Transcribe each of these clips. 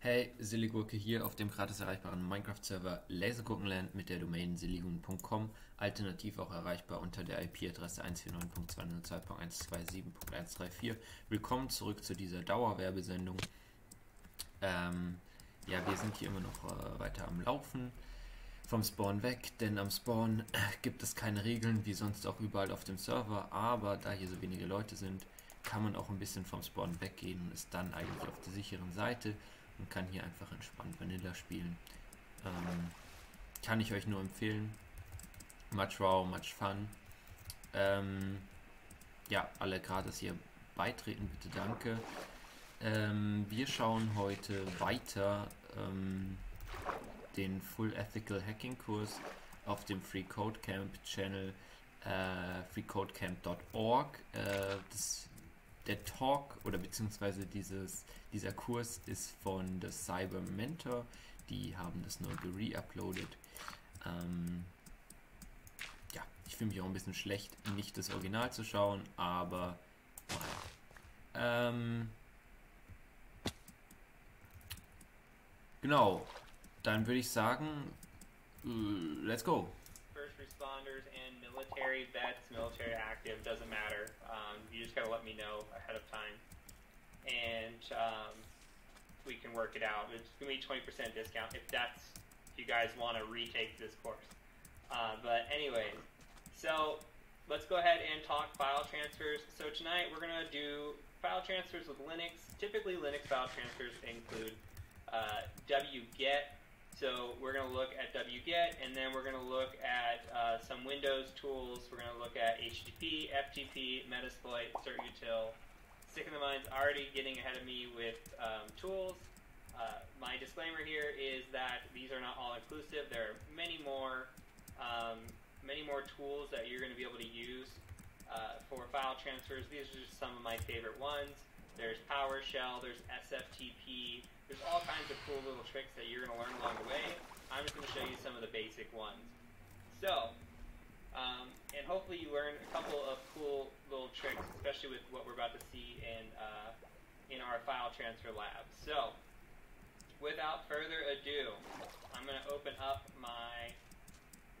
Hey, ZillyGurke hier auf dem gratis erreichbaren Minecraft-Server Lasergurkenland mit der Domain zillyhuhn.com, alternativ auch erreichbar unter der IP-Adresse 149.202.127.134. Willkommen zurück zu dieser Dauerwerbesendung. Ja, wir sind hier immer noch weiter am Laufen, vom Spawn weg, denn am Spawn gibt es keine Regeln, wie sonst auch überall auf dem Server, aber da hier so wenige Leute sind, kann man auch ein bisschen vom Spawn weggehen und ist dann eigentlich auf der sicheren Seite. Und kann hier einfach entspannt Vanilla spielen. Kann ich euch nur empfehlen. Much raw, much fun. Ja, alle gratis hier beitreten, bitte danke. Wir schauen heute weiter den Full Ethical Hacking Kurs auf dem FreeCodeCamp Channel FreeCodeCamp.org. Der Talk oder beziehungsweise dieser Kurs ist von The Cyber Mentor. Die haben das neu gereuploadet. Ja, ich fühle mich auch ein bisschen schlecht, nicht das Original zu schauen, aber genau, dann würde ich sagen, let's go. Responders and military vets, military active, doesn't matter. You just gotta let me know ahead of time, and we can work it out. It's gonna be 20% discount if that's if you guys want to retake this course. But anyways, so let's go ahead and talk file transfers. So tonight we're gonna do file transfers with Linux. Typically, Linux file transfers include WGET. So we're going to look at WGET, and then we're going to look at some Windows tools. We're going to look at HTTP, FTP, Metasploit, CertUtil. Sick in the Mind's already getting ahead of me with tools. My disclaimer here is that these are not all inclusive. There are many more tools that you're going to be able to use for file transfers. These are just some of my favorite ones. There's PowerShell, there's SFTP, there's all kinds of cool little tricks that you're going to learn along the way. I'm just going to show you some of the basic ones. So, and hopefully you learn a couple of cool little tricks, especially with what we're about to see in our file transfer lab. So, without further ado, I'm going to open up my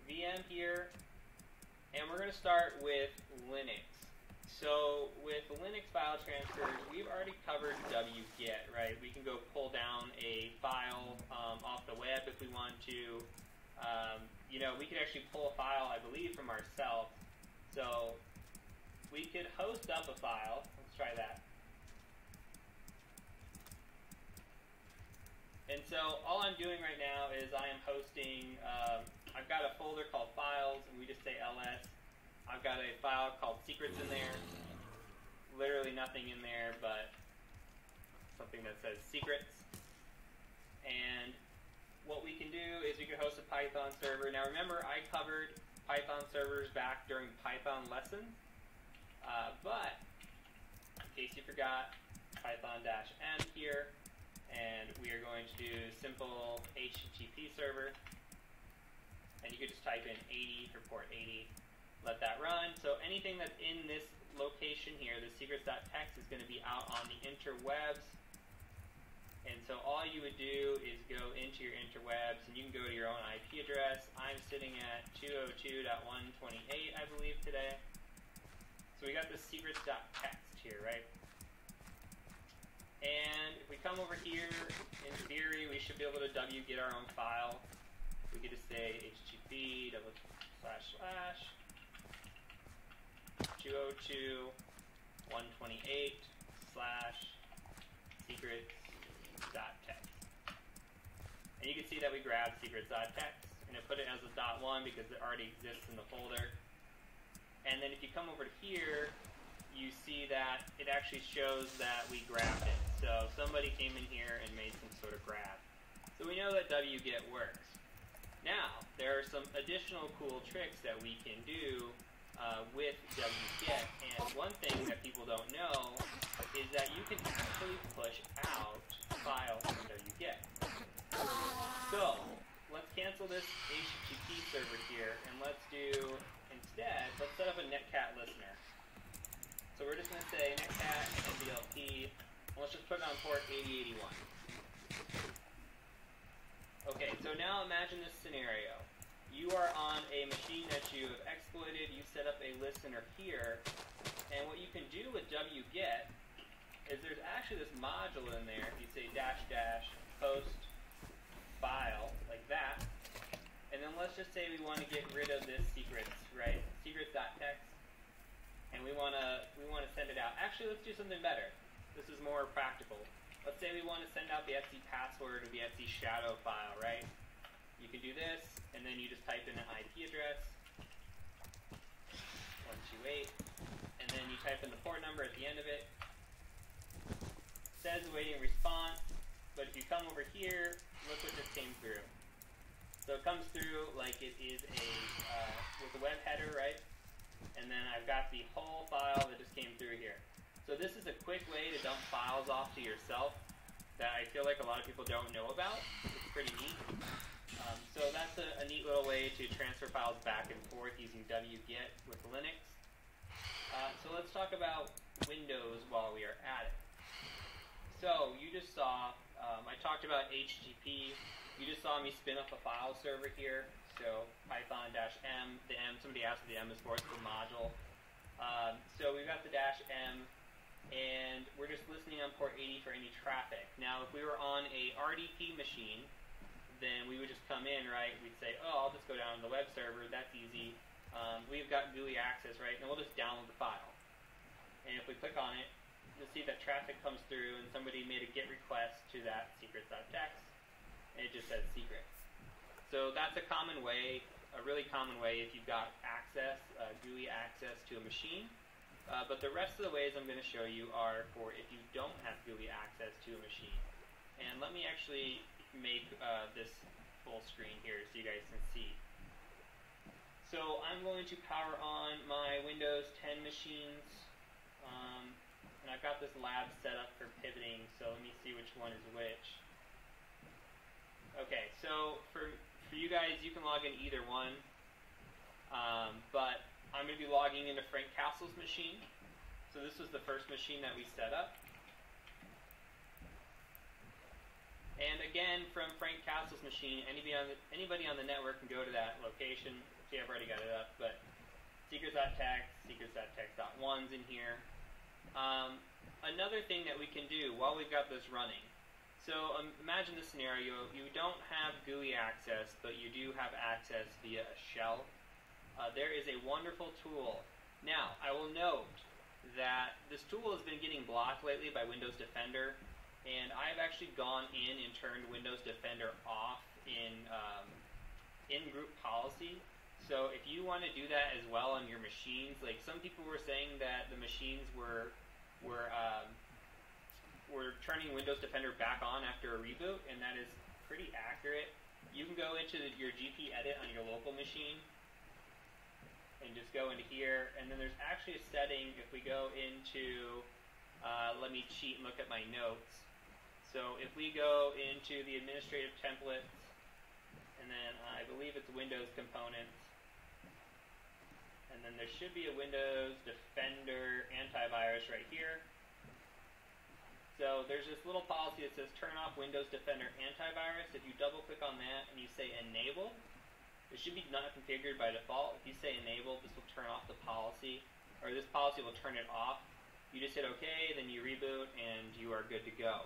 VM here, and we're going to start with Linux. So with Linux file transfers, we've already covered wget, right? We can go pull down a file off the web if we want to. You know, we could actually pull a file, I believe, from ourselves. So we could host up a file. Let's try that. And so all I'm doing right now is I am hosting, I've got a folder called files, and we just say ls. I've got a file called secrets in there, literally nothing in there but something that says secrets. And what we can do is we can host a Python server. Now remember, I covered Python servers back during Python lessons, but in case you forgot, Python-n here, and we are going to do simple HTTP server, and you could just type in 80 for port 80. Let that run. So anything that's in this location here, the secrets.txt, is going to be out on the interwebs. And so all you would do is go into your interwebs, and you can go to your own IP address. I'm sitting at 202.128, I believe, today. So we got the secrets.txt here, right? And if we come over here, in theory, we should be able to wget our own file. We could just say http // 202.128/secrets.txt. And you can see that we grabbed secrets.txt, and I put it as a .1 because it already exists in the folder. And then if you come over to here, you see that it actually shows that we grabbed it. So somebody came in here and made some sort of grab. So we know that wget works. Now, there are some additional cool tricks that we can do with wget, and one thing that people don't know is that you can actually push out files from wget. So let's cancel this HTTP server here, and let's do instead, let's set up a netcat listener. So we're just going to say netcat nblp, and let's just put it on port 8081. So now imagine this scenario. You are on a machine that you have exploited, you set up a listener here, and what you can do with wget is there's actually this module in there, if you say -- post file, like that, and then let's just say we want to get rid of this secrets, right? Secrets.txt, and we want to send it out. Actually, let's do something better. This is more practical. Let's say we want to send out the fc password or the fc shadow file, right? You can do this, and then you just type in an IP address, 128, and then you type in the port number at the end of it. It says awaiting response, but if you come over here, look what just came through. So it comes through like it is with a web header, right? And then I've got the whole file that just came through here. So this is a quick way to dump files off to yourself that I feel like a lot of people don't know about. It's pretty neat. So that's a neat little way to transfer files back and forth using wget with Linux. So let's talk about Windows while we are at it. So you just saw, I talked about HTTP. You just saw me spin up a file server here. So python -m, the m, somebody asked what the m is for, it's the module. So we've got the -m, and we're just listening on port 80 for any traffic. Now if we were on a RDP machine, then we would just come in, right? We'd say, oh, I'll just go down to the web server, that's easy. We've got GUI access, right? And we'll just download the file. And if we click on it, you'll see that traffic comes through and somebody made a GET request to that secrets.txt, and it just says secrets. So that's a common way, a really common way if you've got access, GUI access to a machine. But the rest of the ways I'm going to show you are for if you don't have GUI access to a machine. And let me actually make this full screen here so you guys can see. So I'm going to power on my Windows 10 machines, and I've got this lab set up for pivoting, so let me see which one is which. Okay, so for you guys, you can log in either one, but I'm going to be logging into Frank Castle's machine. So this was the first machine that we set up. And again, from Frank Castle's machine, anybody on the network can go to that location. See, I've already got it up, but secrets.txt, secrets.txt.1's in here. Another thing that we can do while we've got this running. So imagine the scenario, you don't have GUI access, but you do have access via a shell. There is a wonderful tool. Now, I will note that this tool has been getting blocked lately by Windows Defender. And I've actually gone in and turned Windows Defender off in group policy. So if you want to do that as well on your machines, like some people were saying that the machines were turning Windows Defender back on after a reboot, and that is pretty accurate. You can go into your GP Edit on your local machine and just go into here, and then there's actually a setting if we go into. Let me cheat and look at my notes. So if we go into the Administrative Templates, and then I believe it's Windows Components, and then there should be a Windows Defender Antivirus right here. So there's this little policy that says turn off Windows Defender Antivirus. If you double click on that and you say enable, it should be not configured by default. If you say enable, this will turn off the policy, or this policy will turn it off. You just hit OK, then you reboot, and you are good to go.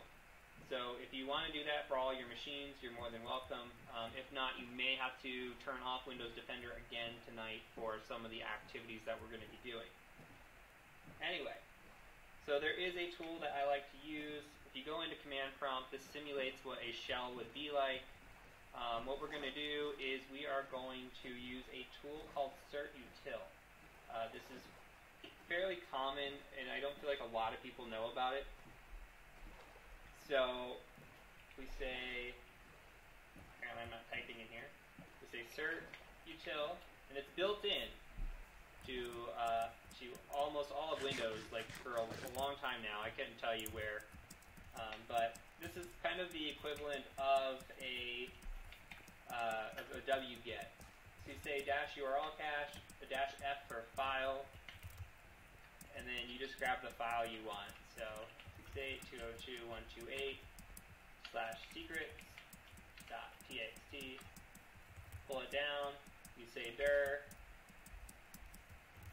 So if you want to do that for all your machines, you're more than welcome. If not, you may have to turn off Windows Defender again tonight for some of the activities that we're going to be doing. Anyway, so there is a tool that I like to use. If you go into Command Prompt, this simulates what a shell would be like. What we're going to do is we are going to use a tool called CertUtil. This is fairly common, and I don't feel like a lot of people know about it. So we say, and I'm not typing in here, we say CertUtil, and it's built in to almost all of Windows, like for a long time now. I couldn't tell you where, but this is kind of the equivalent of a wget. So you say -url cache, a -f for file, and then you just grab the file you want. So 68.202.128/secrets.txt. .txt, pull it down, you say dir,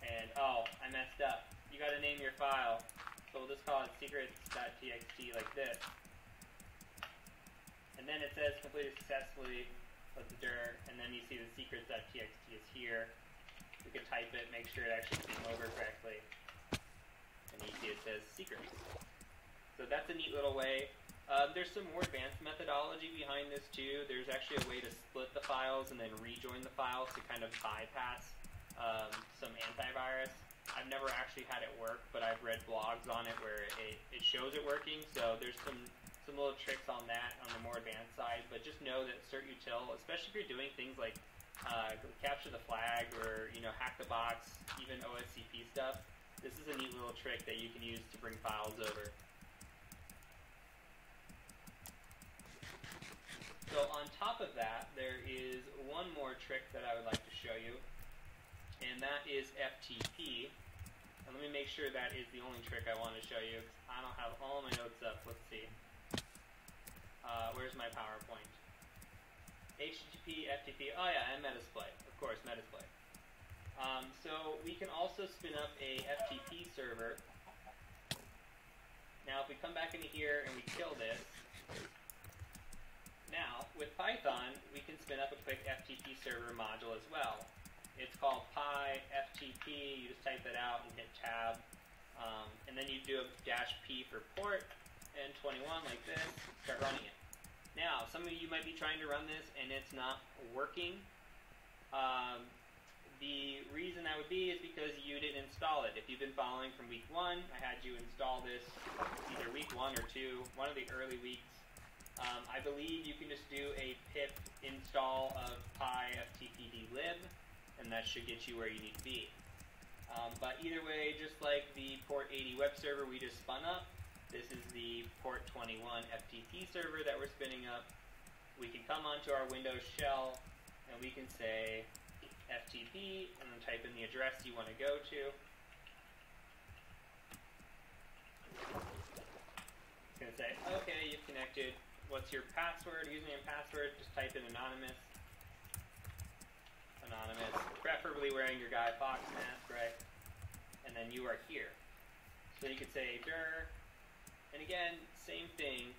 and oh, I messed up. You gotta name your file. So we'll just call it secrets.txt like this. And then it says completed successfully with the dir, and then you see the secrets.txt is here. We could type it, make sure it actually came over correctly. And you see it says secrets. So that's a neat little way. There's some more advanced methodology behind this too. There's actually a way to split the files and then rejoin the files to kind of bypass some antivirus. I've never actually had it work, but I've read blogs on it where it shows it working. So there's some little tricks on that on the more advanced side. But just know that CertUtil, especially if you're doing things like capture the flag or hack the box, even OSCP stuff, this is a neat little trick that you can use to bring files over. So on top of that, there is one more trick that I would like to show you, and that is FTP. And let me make sure that is the only trick I want to show you. I don't have all my notes up. Let's see. Where's my PowerPoint? HTTP, FTP. Oh yeah, and Metasploit. Of course, Metasploit. So we can also spin up a FTP server. Now, if we come back into here and we kill this. Now, with Python, we can spin up a quick FTP server module as well. It's called pyftp. You just type that out and hit tab. And then you do a -p for port and 21 like this, start running it. Now, some of you might be trying to run this and it's not working. The reason that would be is because you didn't install it. If you've been following from week one, I had you install this either week one or two, one of the early weeks. I believe you can just do a pip install of pyftpdlib, and that should get you where you need to be. But either way, just like the port 80 web server we just spun up, this is the port 21 FTP server that we're spinning up. We can come onto our Windows shell, and we can say FTP, and then type in the address you want to go to. It's going to say, okay, you've connected. What's your password, username, password? Just type in anonymous. Anonymous, preferably wearing your Guy Fox mask, right? And then you are here. So you could say dir, and again, same thing.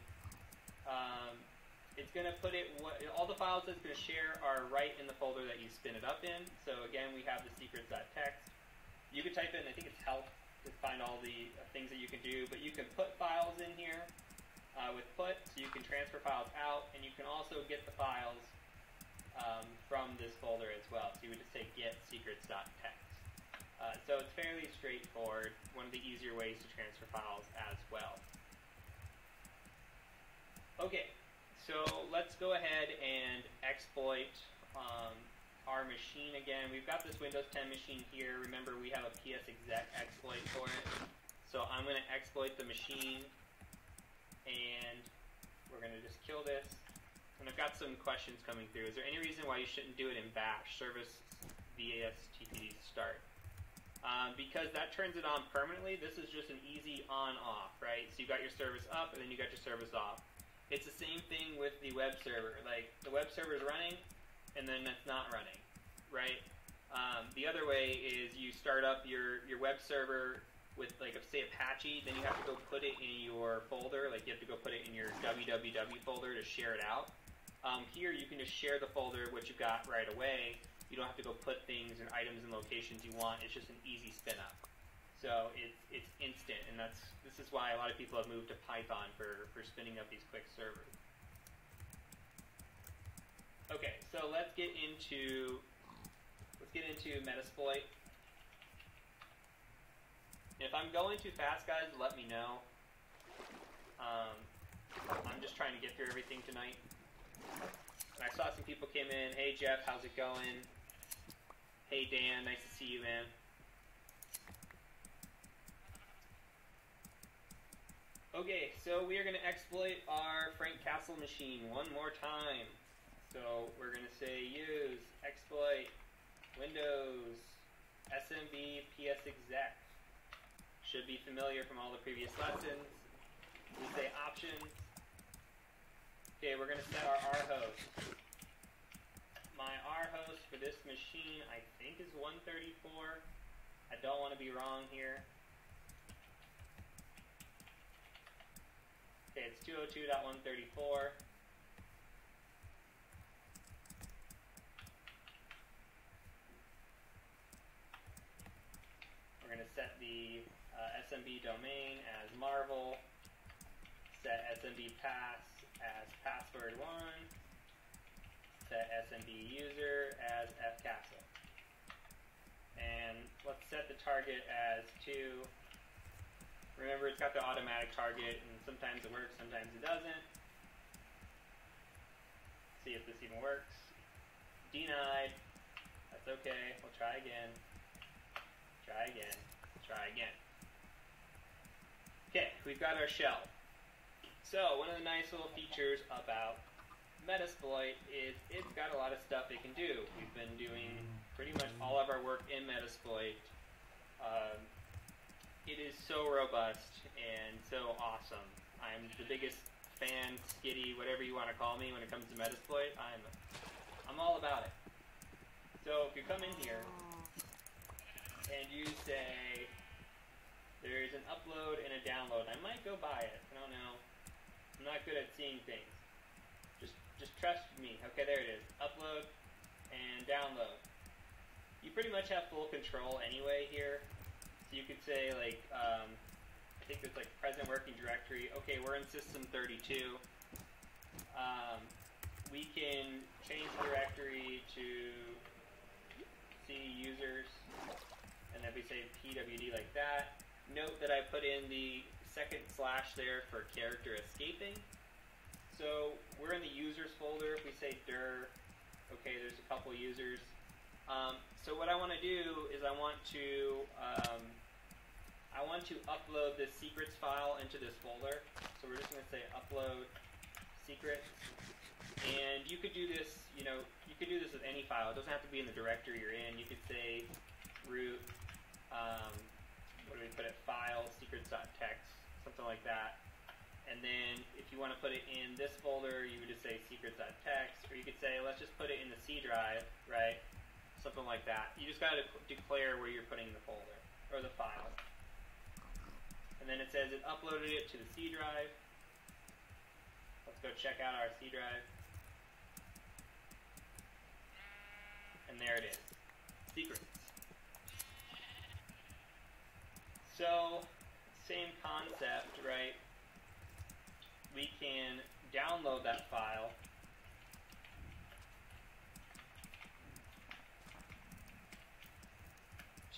It's going to put it, all the files that it's going to share are right in the folder that you spin it up in. So again, we have the secrets.txt. You could type in, I think it's help, to find all the things that you can do, but you can put files in here. With put, so you can transfer files out, and you can also get the files from this folder as well. So you would just say get secrets.txt. So it's fairly straightforward, one of the easier ways to transfer files as well. Okay, so let's go ahead and exploit our machine again. We've got this Windows 10 machine here. Remember, we have a PSExec exploit for it. So I'm going to exploit the machine. And we're going to just kill this. And I've got some questions coming through. Is there any reason why you shouldn't do it in bash, service vastd start? Because that turns it on permanently. This is just an easy on-off, right? So you got your service up, and then you got your service off. It's the same thing with the web server. Like, the web server is running, and then it's not running, right? The other way is you start up your web server with, like, say, Apache, then you have to go put it in your folder. Like, you have to go put it in your www folder to share it out. Here, you can just share the folder, what you've got right away. You don't have to go put things and items and locations you want. It's just an easy spin-up. So it's instant, and this is why a lot of people have moved to Python for spinning up these quick servers. Okay, so let's get into Metasploit. If I'm going too fast, guys, let me know. I'm just trying to get through everything tonight. And I saw some people came in. Hey, Jeff, how's it going? Hey, Dan, nice to see you, man. Okay, so we are going to exploit our Frank Castle machine one more time. So we're going to say use exploit Windows SMB PSExec. Should be familiar from all the previous lessons. We say options. Okay, we're going to set our host. My R host for this machine, I think, is 134. I don't want to be wrong here. Okay, it's 202.134. We're going to set the SMB domain as Marvel. Set SMB pass as password1. Set SMB user as fcastle. And let's set the target as 2. Remember, it's got the automatic target, and sometimes it works, sometimes it doesn't. See if this even works. Denied. That's okay. We'll try again. Try again. Try again. Okay, we've got our shell. So one of the nice little features about Metasploit is it's got a lot of stuff it can do. We've been doing pretty much all of our work in Metasploit. It is so robust and so awesome. I'm the biggest fan, skitty, whatever you want to call me when it comes to Metasploit. I'm all about it. So if you come in here and you say there is an upload and a download, I might go buy it. I don't know. I'm not good at seeing things. Just trust me. Okay, there it is. Upload and download. You pretty much have full control anyway here. So you could say, like, I think it's like present working directory. Okay, we're in system 32. We can change the directory to C users, and then we say pwd like that. Note that I put in the second / there for character escaping. So we're in the users folder. If we say dir, okay, there's a couple users. So what I want to do is I want to upload this secrets file into this folder. So we're just going to say upload secrets, and you could do this, you know, you could do this with any file. It doesn't have to be in the directory you're in. You could say root, what do we put it? File secrets.txt, something like that. And then if you want to put it in this folder, you would just say secrets.txt, or you could say let's just put it in the C drive, right? Something like that. You just got to declare where you're putting the folder or the file. And then it says it uploaded it to the C drive. Let's go check out our C drive. And there it is. Secrets. So, same concept, right? We can download that file.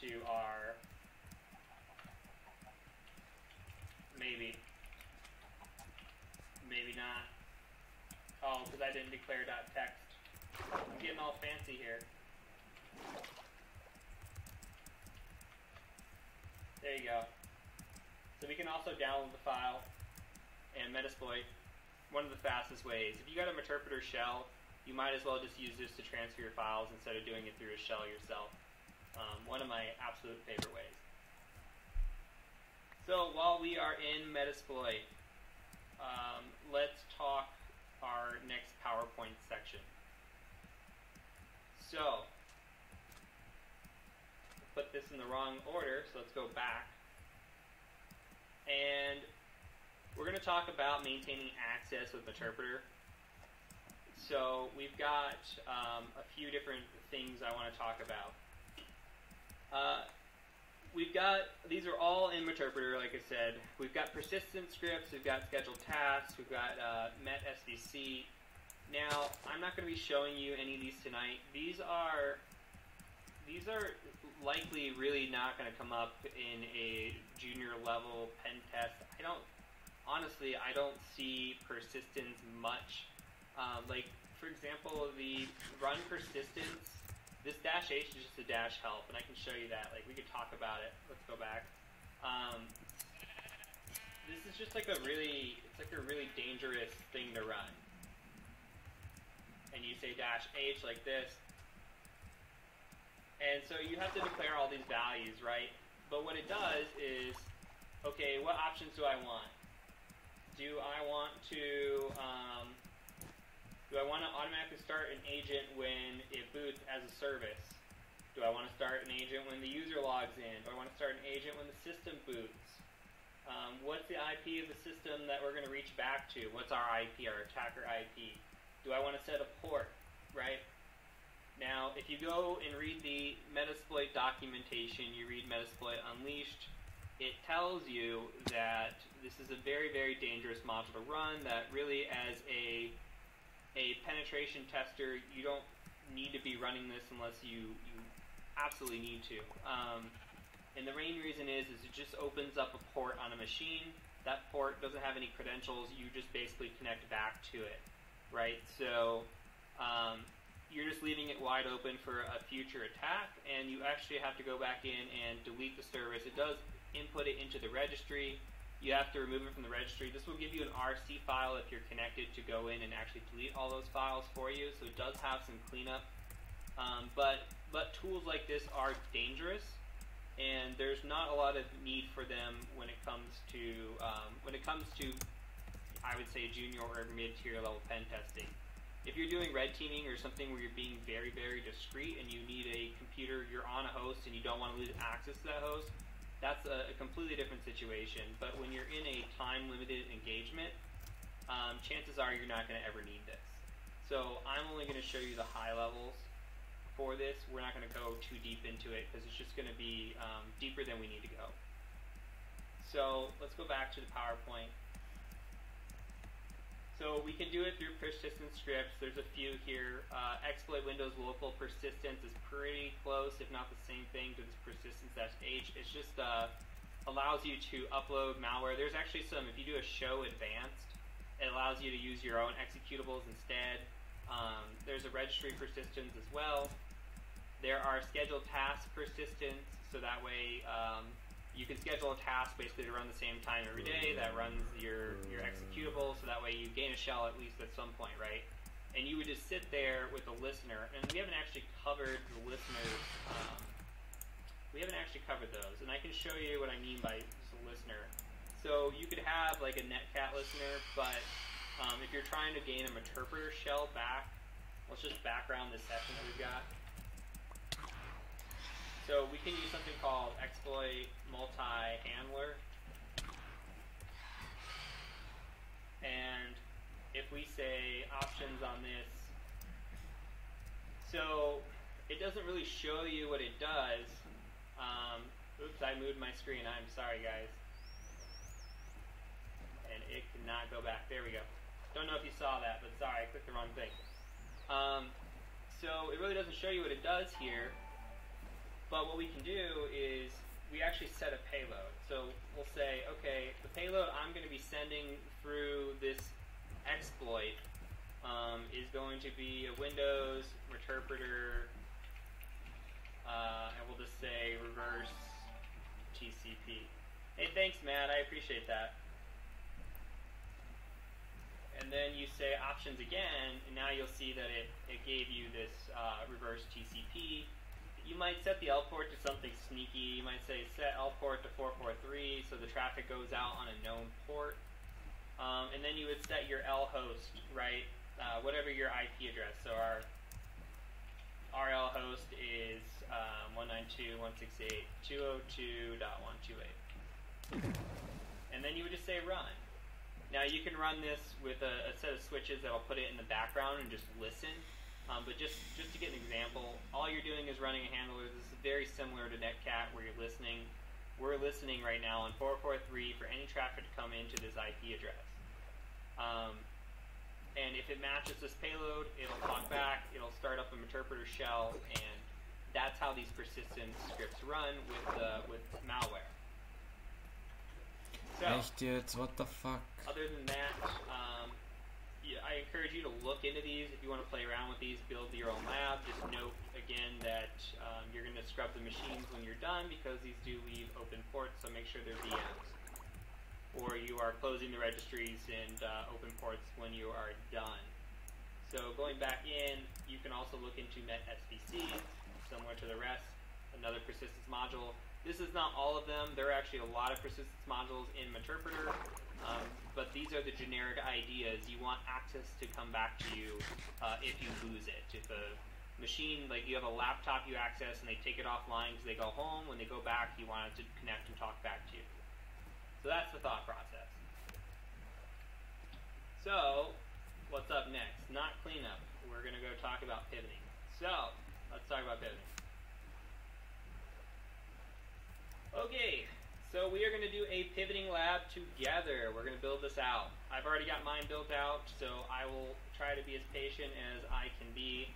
To our maybe not. Oh, because I didn't declare .text. I'm getting all fancy here. There you go. So we can also download the file and Metasploit. One of the fastest ways. If you got a Meterpreter shell, you might as well just use this to transfer your files instead of doing it through a shell yourself. One of my absolute favorite ways. So while we are in Metasploit, let's talk our next PowerPoint section. So, I put this in the wrong order, so let's go back. And we're going to talk about maintaining access with Meterpreter. So we've got a few different things I want to talk about. We've got, these are all in Meterpreter, like I said. We've got persistent scripts, we've got scheduled tasks, we've got met SVC. Now, I'm not going to be showing you any of these tonight. These are likely really not going to come up in a junior level pen test. Honestly, I don't see persistence much. Like, for example, the run persistence. This -h is just a -help, and I can show you that. Like, we could talk about it. Let's go back. This is just like a really dangerous thing to run. And you say -h like this, and so you have to declare all these values, right? But what it does is, okay, what options do I want? Do I want to automatically start an agent when it as a service? Do I want to start an agent when the user logs in? Do I want to start an agent when the system boots? What's the IP of the system that we're going to reach back to? What's our IP, our attacker IP? Do I want to set a port, right? Now, if you go and read the Metasploit documentation, you read Metasploit Unleashed, it tells you that this is a very, very dangerous module to run, that really as a penetration tester, you don't need to be running this unless you absolutely need to. And the main reason is it just opens up a port on a machine. That port doesn't have any credentials. You just basically connect back to it, right? So you're just leaving it wide open for a future attack, and you actually have to go back in and delete the service. It does input it into the registry. You have to remove it from the registry. This will give you an RC file if you're connected to go in and actually delete all those files for you, so it does have some cleanup. But tools like this are dangerous, and there's not a lot of need for them when it comes to I would say junior or mid-tier level pen testing. If you're doing red teaming or something where you're being very, very discreet and you need a computer, you're on a host and you don't want to lose access to that host, that's a completely different situation. But when you're in a time-limited engagement, chances are you're not going to ever need this. So I'm only going to show you the high levels for this. We're not going to go too deep into it because it's just going to be deeper than we need to go. So let's go back to the PowerPoint. So we can do it through persistent scripts. There's a few here. Exploit Windows local persistence is pretty close, if not the same thing, to this persistence-h. It's just allows you to upload malware. There's actually some, if you do a show advanced, it allows you to use your own executables instead. There's a registry persistence as well. There are scheduled task persistence, so that way you can schedule a task basically to run the same time every day that runs your executable, so that way you gain a shell at least at some point, right? And you would just sit there with a listener, and we haven't actually covered the listeners. We haven't actually covered those, and I can show you what I mean by just a listener. So you could have like a netcat listener, but if you're trying to gain a Meterpreter shell back, let's just background this session that we've got. So we can use something called exploit multi-handler, and if we say options on this, so it doesn't really show you what it does. Oops, I moved my screen, I'm sorry guys. And it cannot go back, there we go. Don't know if you saw that, but sorry, I clicked the wrong thing. So it really doesn't show you what it does here. But what we can do is we actually set a payload. So we'll say, okay, the payload I'm going to be sending through this exploit is going to be a Windows Meterpreter, and we'll just say reverse TCP. Hey, thanks, Matt. I appreciate that. And then you say options again, and now you'll see that it gave you this reverse TCP. You might set the L port to something sneaky. You might say set L port to 443 so the traffic goes out on a known port. And then you would set your L host, right? Whatever your IP address. So our L host is 192.168.202.128. And then you would just say run. Now you can run this with a set of switches that will put it in the background and just listen. But just to get an example, all you're doing is running a handler. This is very similar to netcat where you're listening. We're listening right now on 443 for any traffic to come into this IP address. And if it matches this payload, it'll talk back, it'll start up a Meterpreter shell, and that's how these persistent scripts run with malware. So, nice dudes, what the fuck? Other than that, I encourage you to look into these. If you want to play around with these, build your own lab. Just note again that you're going to scrub the machines when you're done because these do leave open ports, so make sure they're VMs. Or you are closing the registries and open ports when you are done. So going back in, you can also look into Net SPC, similar to the rest, another persistence module. This is not all of them. There are actually a lot of persistence modules in Meterpreter. But these are the generic ideas. You want access to come back to you if you lose it. If a machine, like you have a laptop you access and they take it offline because they go home. When they go back, you want it to connect and talk back to you. So that's the thought process. So what's up next? Not cleanup. We're going to go talk about pivoting. So let's talk about pivoting. Okay, so we are going to do a pivoting lab together. We're going to build this out. I've already got mine built out, so I will try to be as patient as I can be.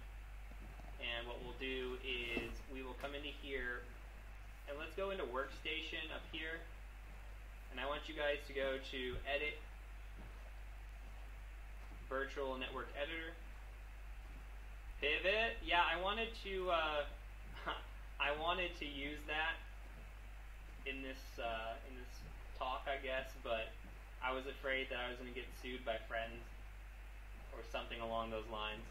And what we'll do is we will come into here, and let's go into workstation up here. And I want you guys to go to edit, virtual network editor, pivot. Yeah, I wanted to use that in this talk, I guess, but I was afraid that I was going to get sued by friends or something along those lines.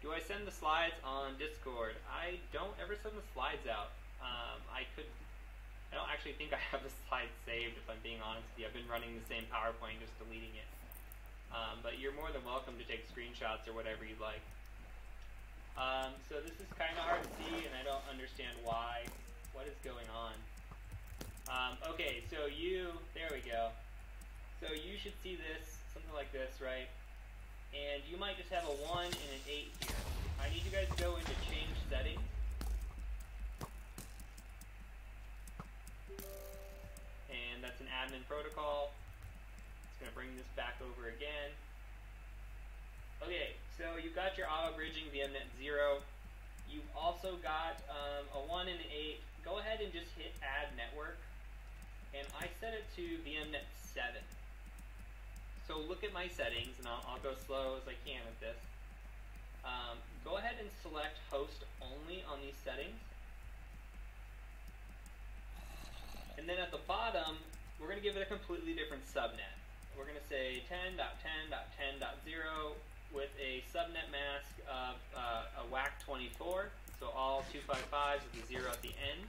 Do I send the slides on Discord? I don't ever send the slides out. I don't actually think I have the slides saved, if I'm being honest with you. I've been running the same PowerPoint, just deleting it. But you're more than welcome to take screenshots or whatever you'd like. So this is kind of hard to see, and I don't understand why. What is going on? Okay, so there we go. So you should see this, something like this, right? And you might just have a 1 and an 8 here. I need you guys to go into change settings. And that's an admin protocol. It's going to bring this back over again. Okay, so you've got your auto bridging VMNet 0. You've also got a 1 and an 8. Go ahead and just hit add network. And I set it to VMNet 7. So look at my settings, and I'll go slow as I can with this. Go ahead and select host only on these settings. And then at the bottom, we're going to give it a completely different subnet. We're going to say 10.10.10.0 with a subnet mask of a WAC 24, so all 255s with a 0 at the end.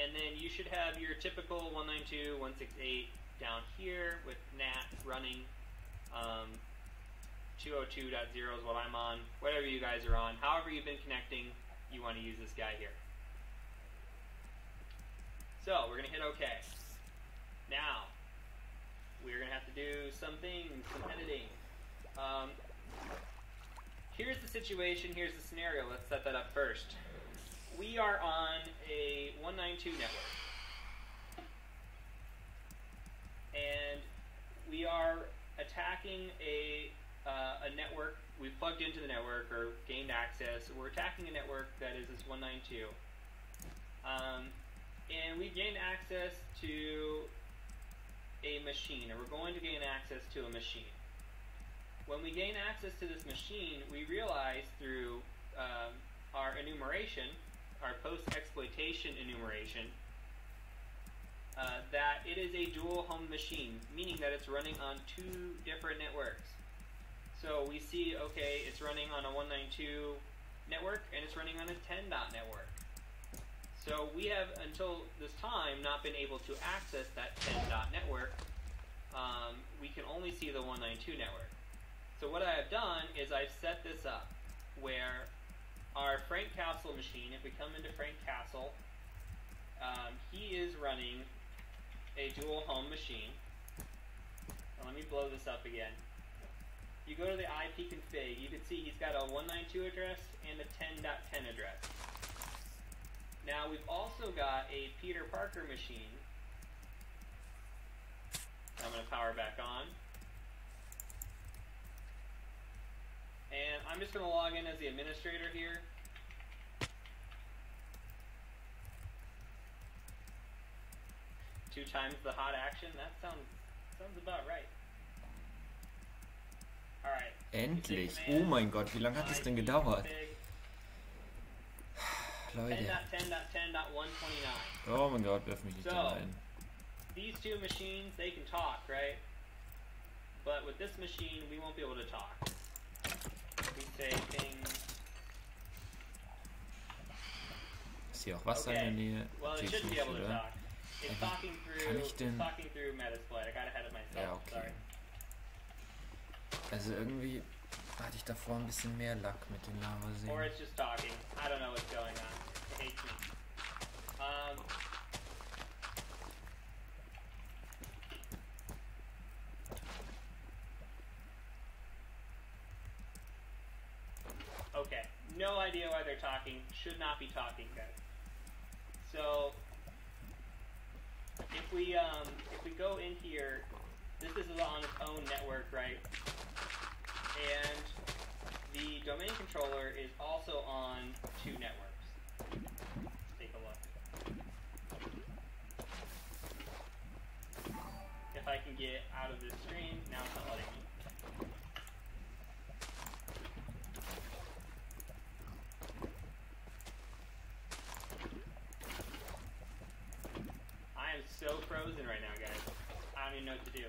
And then you should have your typical 192.168 down here with NAT running. 202.0 is what I'm on. Whatever you guys are on, however you've been connecting, you want to use this guy here. So we're going to hit OK. Now, we're going to have to do some editing. Here's the situation, here's the scenario. Let's set that up first. We are on a 192 network. And we are attacking a network. We've plugged into the network or gained access. We're attacking a network that is this 192. And we gain access to a machine, or we're going to gain access to a machine. When we gain access to this machine, we realize through our enumeration, our post-exploitation enumeration, that it is a dual home machine, meaning that it's running on two different networks. So we see, okay, it's running on a 192 network and it's running on a 10 dot network. So we have, until this time, not been able to access that 10-dot network. We can only see the 192 network. So what I have done is I've set this up where our Frank Castle machine, if we come into Frank Castle, he is running a dual home machine. Now let me blow this up again. You go to the IP config, you can see he's got a 192 address and a 10.10 address. Now we've also got a Peter Parker machine. I'm going to power back on. And I'm just going to log in as the administrator here. Two times the hot action. That sounds about right. All right. Endlich. Oh mein Gott, wie lange hat es denn gedauert? 10.10.10.129. Oh mein Gott, wirf mich nicht da rein. These two machines, they can talk, right? But with this machine, we won't be able to talk. We say things. Ist hier auch Wasser in der Nähe? Well, it shouldn't be able to talk. It's talking through Metasploit. I got ahead of myself. Yeah, okay. Sorry. Also irgendwie hatte ich davor ein bisschen mehr Lack mit den Lava-Seen. Or it's just talking. I don't know what's going on. It hates me. Okay, no idea why they're talking. Should not be talking, guys. So if we go in here, this is on its own network, right? And the domain controller is also on two networks. Let's take a look. If I can get out of this stream, now it's not letting me. I am so frozen right now, guys. I don't even know what to do.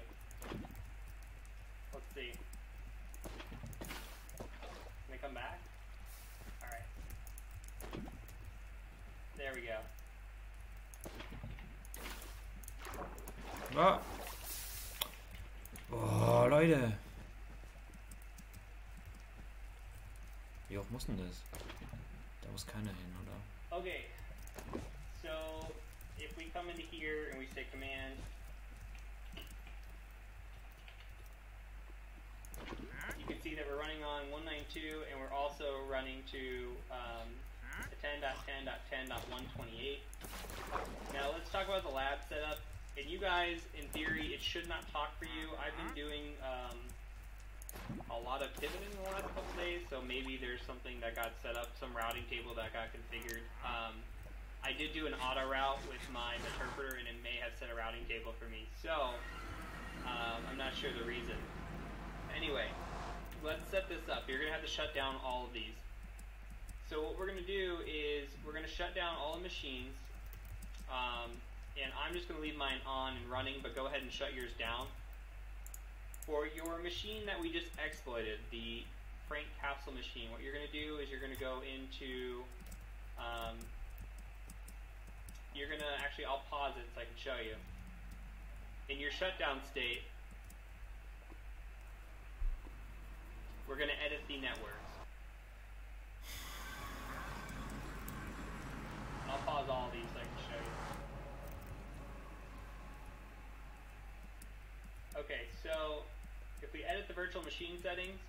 Let's see. Can I come back? Alright. There we go. Ah. Oh, Leute. Wie hoch muss denn das? Da muss keiner hin, oder? Okay. So, if we come into here and we say command. You can see that we're running on 192, and we're also running to 10.10.10.128. Now let's talk about the lab setup. And you guys, in theory, it should not talk for you. I've been doing a lot of pivoting the last couple days, so maybe there's something that got set up, some routing table that got configured. I did do an auto route with my Meterpreter, and it may have set a routing table for me. So I'm not sure the reason. Anyway, let's set this up. You're going to have to shut down all of these. So what we're going to do is we're going to shut down all the machines. And I'm just going to leave mine on and running, but go ahead and shut yours down. For your machine that we just exploited, the Frank Castle machine, what you're going to do is you're going to go into... you're going to... Actually, I'll pause it so I can show you. In your shutdown state, we're going to edit the networks. I'll pause all of these so I can show you. Okay, so if we edit the virtual machine settings,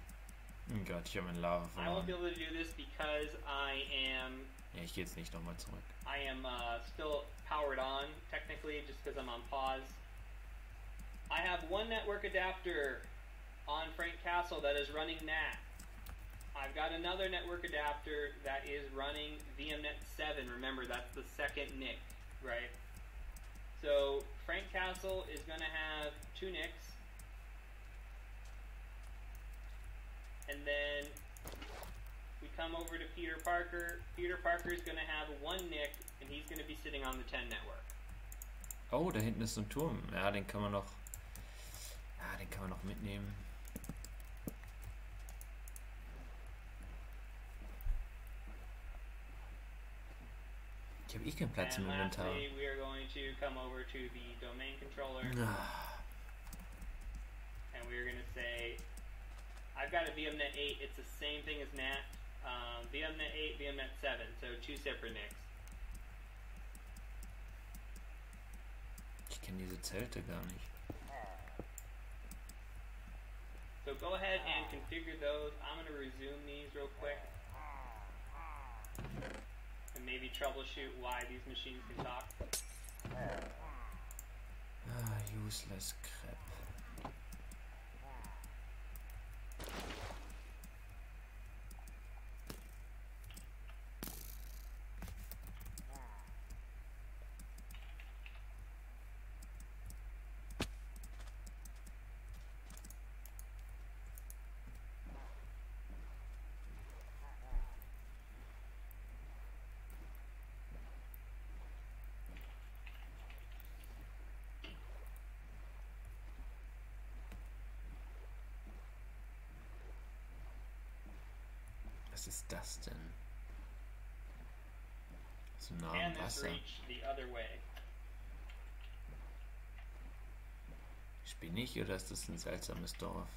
gotcha, I'm in lava. I won't be able to do this because I am. Yeah, ich gehe jetzt nicht nochmal zurück. I am still powered on technically, just because I'm on pause. I have one network adapter on Frank Castle that is running NAT. I've got another network adapter that is running VMNet 7. Remember, that's the second NIC, right? So Frank Castle is going to have two NICs. And then we come over to Peter Parker. Peter Parker is going to have one NIC, and he's going to be sitting on the 10 network. Oh, da hinten ist ein Turm. Ja, den kann man noch, ja, den kann man noch mitnehmen. Ich habe keinen Platz im Inventar. We are going to come over to the domain controller. And we are going to say, I've got a VMNet 8. It's the same thing as NAT. VMNet 8, VMNet 7. So two separate NICs. Ich kenne diese Zelte gar nicht. So go ahead and configure those. I'm going to resume these real quick. And maybe troubleshoot why these machines can talk. Ah, useless crap. Was ist das denn? So nah am Wasser. Spinne ich, oder ist das ein seltsames Dorf?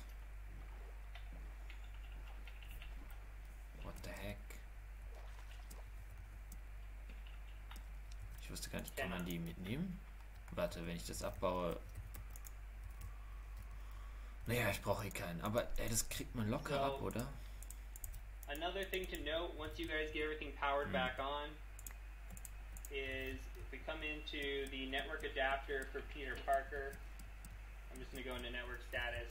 mitnehmen. Warte, wenn ich das abbaue. Naja, ich brauche hier keinen. Aber ey, das kriegt man locker ab, oder? Another thing to note, once you guys get everything powered back on, is if we come into the network adapter for Peter Parker, I'm just going to go into network status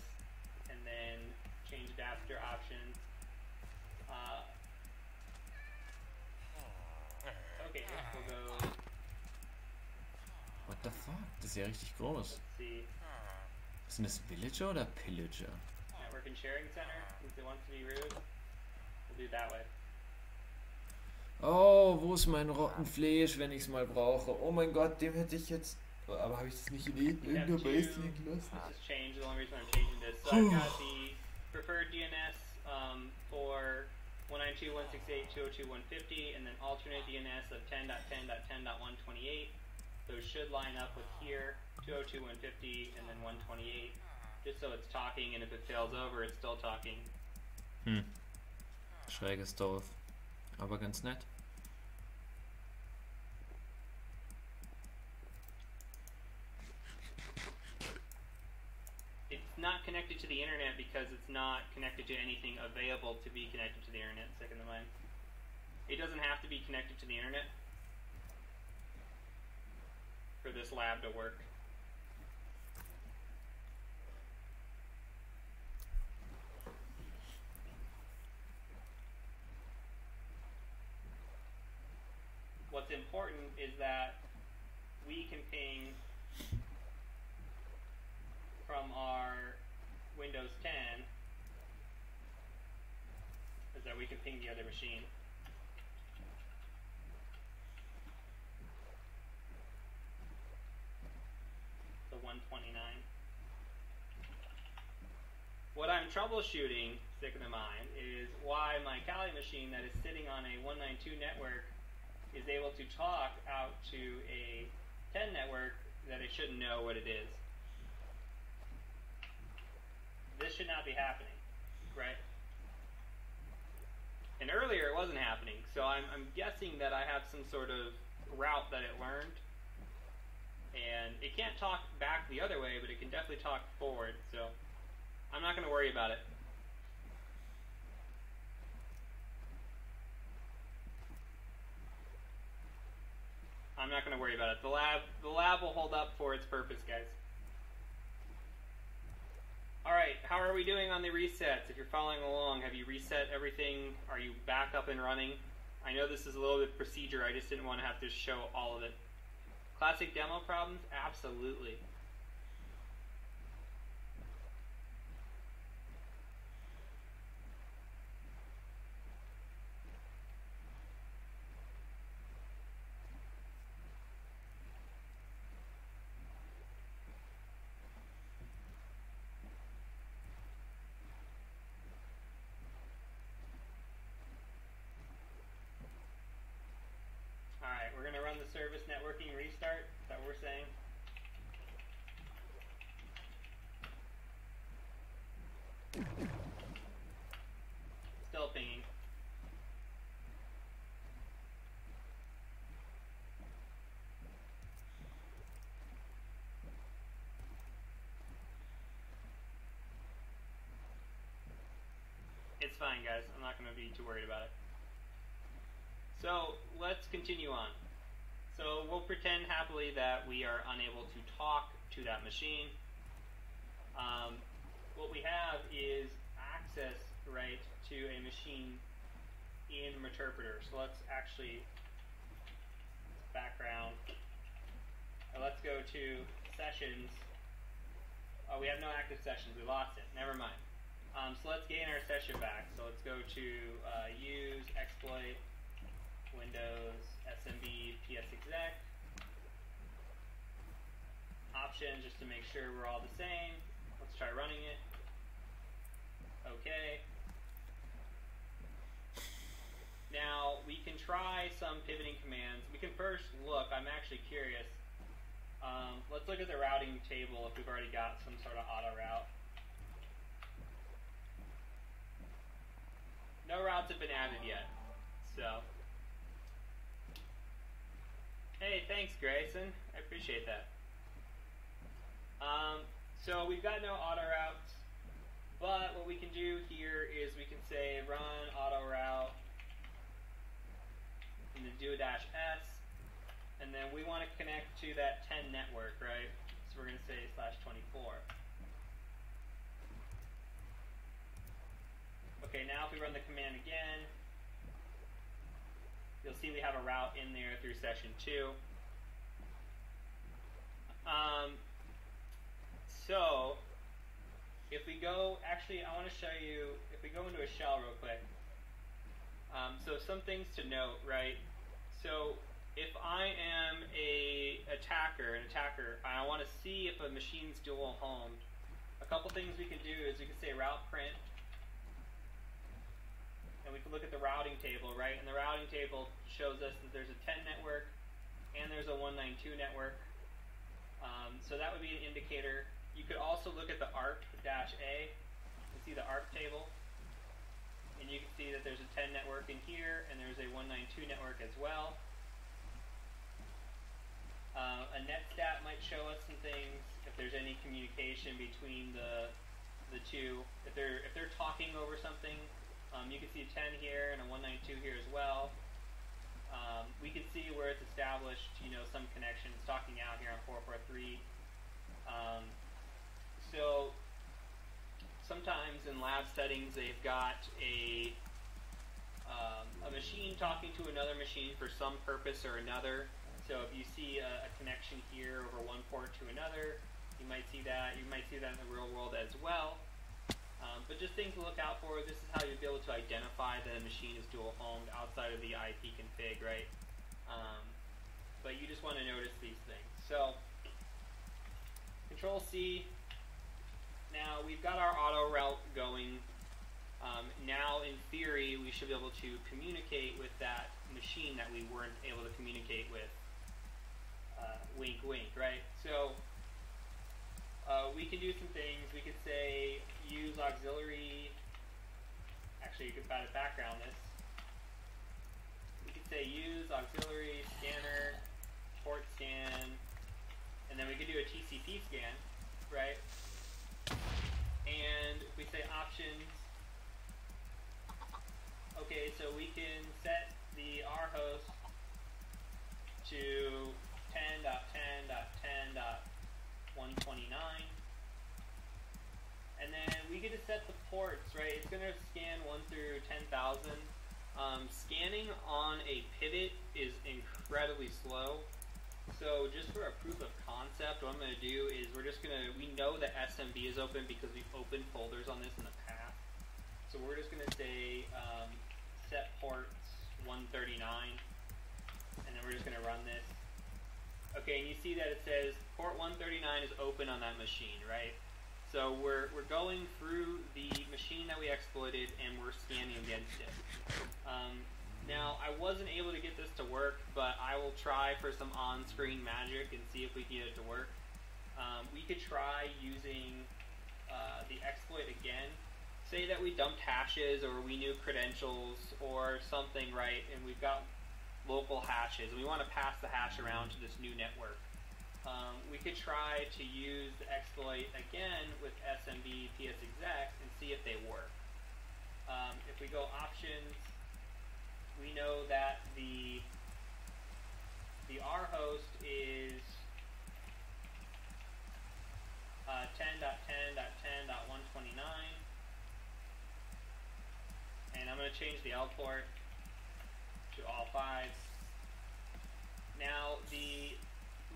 and then change adapter options. Okay, we'll go. What the fuck? Das ist ja richtig groß. Ist das Villager oder Pillager? Network and Sharing Center, since it wants to be rude. We'll do that way. Oh, wo ist mein Rottenfleisch, wenn ich es mal brauche? Oh mein Gott, dem hätte ich jetzt. Aber habe ich das nicht in irgendeiner Base liegen lassen? So I've got the preferred DNS for 192.168.202.150 and then alternate DNS of 10.10.10.128. Those should line up with here, 202.150 and then 128, just so it's talking, and if it fails over, it's still talking. Hm. Schräges Dorf. Aber ganz nett. It's not connected to the internet because it's not connected to anything available to be connected to the internet. Second of mine. It doesn't have to be connected to the internet for this lab to work. What's important is that we can ping from our Windows 10 is that we can ping the other machine. The 129. What I'm troubleshooting, sick in the mind, is why my Kali machine that is sitting on a 192 network is able to talk out to a 10 network that it shouldn't know what it is. This should not be happening, right? And earlier it wasn't happening, so I'm guessing that I have some sort of route that it learned. And it can't talk back the other way, but it can definitely talk forward, so I'm not going to worry about it. I'm not going to worry about it. The lab will hold up for its purpose, guys. Alright, how are we doing on the resets? If you're following along, have you reset everything? Are you back up and running? I know this is a little bit procedure, I just didn't want to have to show all of it. Classic demo problems? Absolutely. Service networking restart, is that what we're saying? Still pinging. It's fine, guys. I'm not going to be too worried about it. So, let's continue on. So we'll pretend happily that we are unable to talk to that machine. What we have is access right to a machine in Meterpreter. So let's actually background. Let's go to sessions. Oh, we have no active sessions. We lost it. Never mind. So let's gain our session back. So let's go to use exploit. Windows, SMB, PSExec, options just to make sure we're all the same. Let's try running it. Okay. Now we can try some pivoting commands. We can first look, I'm actually curious. Let's look at the routing table if we've already got some sort of auto route. No routes have been added yet, so. Hey, thanks, Grayson. I appreciate that. So we've got no autoroutes, but what we can do here is we can say run autoroute and then do a -s, and then we want to connect to that 10 network, right? So we're going to say /24. Okay, now if we run the command again, you'll see we have a route in there through session 2. So if we go, actually I want to show you, if we go into a shell real quick, so some things to note, right? So if I am an attacker, I want to see if a machine's dual homed, a couple things we can do is we can say route print, and we can look at the routing table, right? And the routing table shows us that there's a 10 network and there's a 192 network. So that would be an indicator. You could also look at the arp -a and see the arp table. And you can see that there's a 10 network in here and there's a 192 network as well. A netstat might show us some things, if there's any communication between the two. If they're talking over something, you can see a 10 here and a 192 here as well. We can see where it's established, you know, some connections talking out here on 443. So sometimes in lab settings they've got a machine talking to another machine for some purpose or another. So if you see a connection here over one port to another, you might see that. You might see that in the real world as well. But just things to look out for, this is how you'll be able to identify that a machine is dual-homed outside of the IP config, right? But you just want to notice these things. So, Control-C. Now, we've got our auto route going. Now, in theory, we should be able to communicate with that machine that we weren't able to communicate with. Wink, wink, right? So, we can do some things. We could say use auxiliary. Actually, you could try to background this. We could say use auxiliary scanner, port scan, and then we could do a TCP scan, right? And we say options. Okay, so we can set the R host to 10.10.10.129, and then we get to set the ports, right? It's going to scan 1 through 10,000. Scanning on a pivot is incredibly slow, so just for a proof of concept, what I'm going to do is we know that SMB is open because we've opened folders on this in the past, so we're just going to say set ports 139, and then we're just going to run this. Okay, and you see that it says port 139 is open on that machine, right? So we're going through the machine that we exploited and we're scanning against it. Now, I wasn't able to get this to work, but I will try for some on-screen magic and see if we can get it to work. We could try using the exploit again. Say that we dumped hashes or we knew credentials or something, right? And we've got local hashes, and we want to pass the hash around to this new network. We could try to use the exploit again with SMB PSExec and see if they work. If we go options, we know that the R host is 10.10.10.129, and I'm going to change the L port to all 5. Now the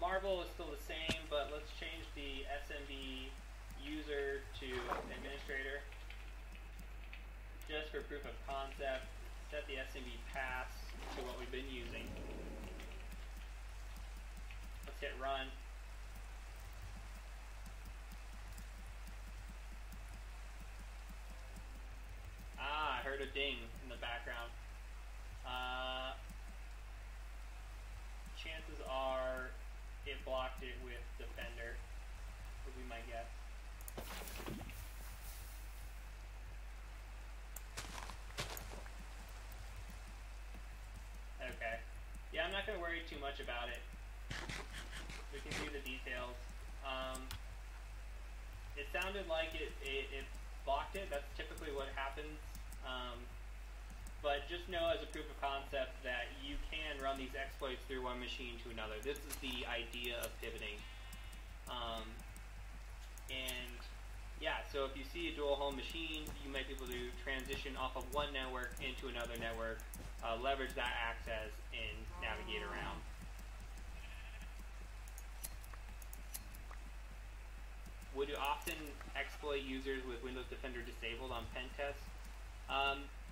Marvel is still the same, but let's change the SMB user to administrator just for proof of concept. Set the SMB pass to what we've been using. Let's hit run. Ah, I heard a ding in the background. Chances are it blocked it with Defender, would be my guess. Okay. Yeah, I'm not going to worry too much about it. we can do the details. It sounded like it blocked it. That's typically what happens. But just know as a proof of concept that you can run these exploits through one machine to another. This is the idea of pivoting. And yeah, so if you see a dual home machine, you might be able to transition off of one network into another network, leverage that access, and navigate around. Would you often exploit users with Windows Defender disabled on pen tests?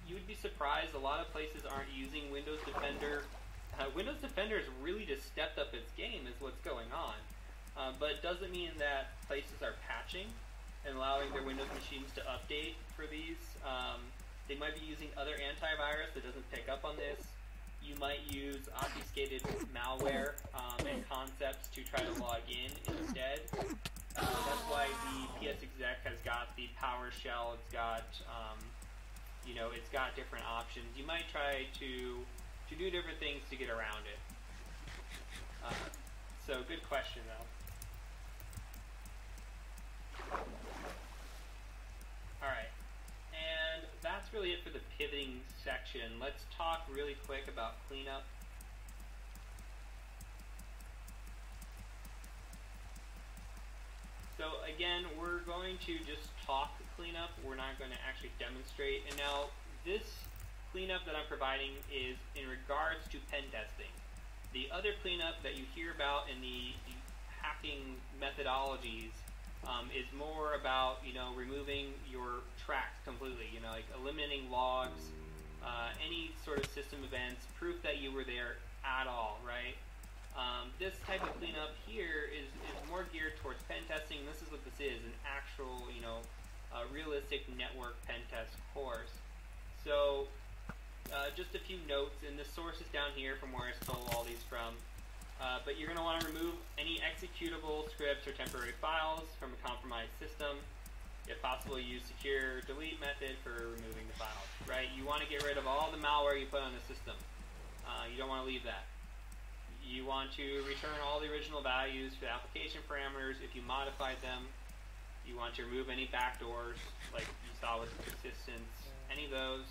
You would be surprised. A lot of places aren't using Windows Defender. Windows Defender has really just stepped up its game is what's going on. But it doesn't mean that places are patching and allowing their Windows machines to update for these. They might be using other antivirus that doesn't pick up on this. You might use obfuscated malware and concepts to try to log in instead. That's why the PSExec has got the PowerShell. It's got, you know, it's got different options. You might try to do different things to get around it. So good question, though. All right, and that's really it for the pivoting section. Let's talk really quick about cleanup. So again, we're going to just talk cleanup. We're not going to actually demonstrate. And now this cleanup that I'm providing is in regards to pen testing. The other cleanup that you hear about in the hacking methodologies is more about, you know, removing your tracks completely, you know, like eliminating logs, any sort of system events, proof that you were there at all, right? This type of cleanup here is more geared towards pen testing. This is what this is, an actual, you know, realistic network pen test course. So just a few notes, and the source is down here from where I stole all these from. But you're going to want to remove any executable scripts or temporary files from a compromised system. If possible, use secure delete method for removing the files, right? You want to get rid of all the malware you put on the system. You don't want to leave that. You want to return all the original values for the application parameters if you modified them. You want to remove any backdoors, like you saw with persistence, any of those.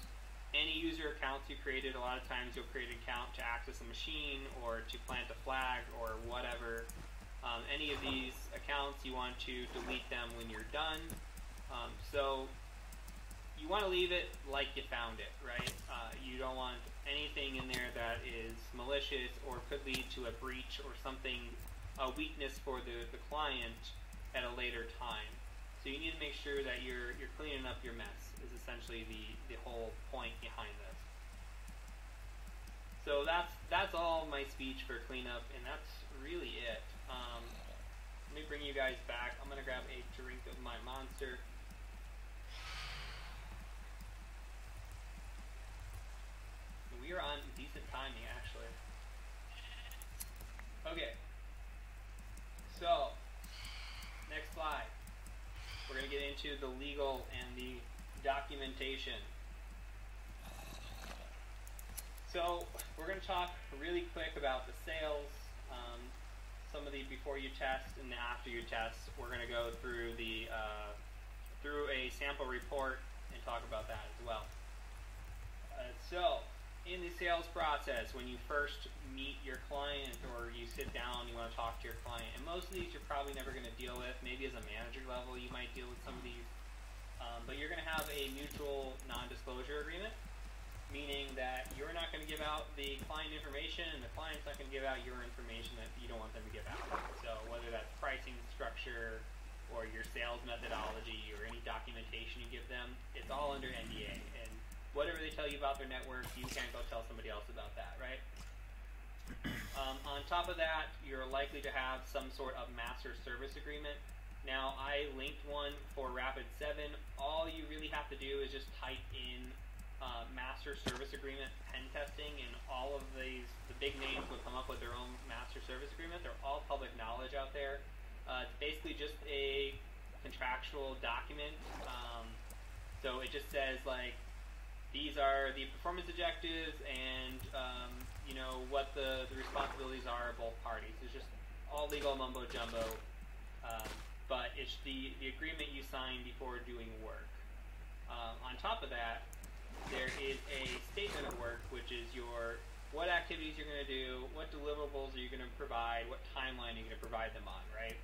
Any user accounts you created, a lot of times you'll create an account to access a machine or to plant a flag or whatever. Any of these accounts, you want to delete them when you're done. So you want to leave it like you found it, right? You don't want anything in there that is malicious or could lead to a breach or something, a weakness for the client at a later time. So you need to make sure that you're cleaning up your mess is essentially the whole point behind this. So that's all my speech for cleanup, and that's really it. Let me bring you guys back. I'm gonna grab a drink of my monster. We are on decent timing, actually. Okay. So, next slide. We're going to get into the legal and the documentation. So, we're going to talk really quick about the sales, some of the before you test and the after you test. We're going to go through the through a sample report and talk about that as well. So, in the sales process, when you first meet your client or you sit down, you want to talk to your client, and most of these you're probably never going to deal with. Maybe as a manager level you might deal with some of these, but you're going to have a mutual non-disclosure agreement, meaning that you're not going to give out the client information and the client's not going to give out your information that you don't want them to give out. So whether that's pricing structure or your sales methodology or any documentation you give them, it's all under NDA, and whatever they tell you about their network, you can't go tell somebody else about that, right? On top of that, you're likely to have some sort of master service agreement. Now, I linked one for Rapid7. All you really have to do is just type in master service agreement pen testing, and all of these, the big names will come up with their own master service agreement. They're all public knowledge out there. It's basically just a contractual document. So it just says, like, these are the performance objectives and you know, what the responsibilities are of both parties. It's just all legal mumbo jumbo, but it's the agreement you sign before doing work. On top of that, there is a statement of work, which is your what activities you're going to do, what deliverables are you going to provide, what timeline you're going to provide them on, right?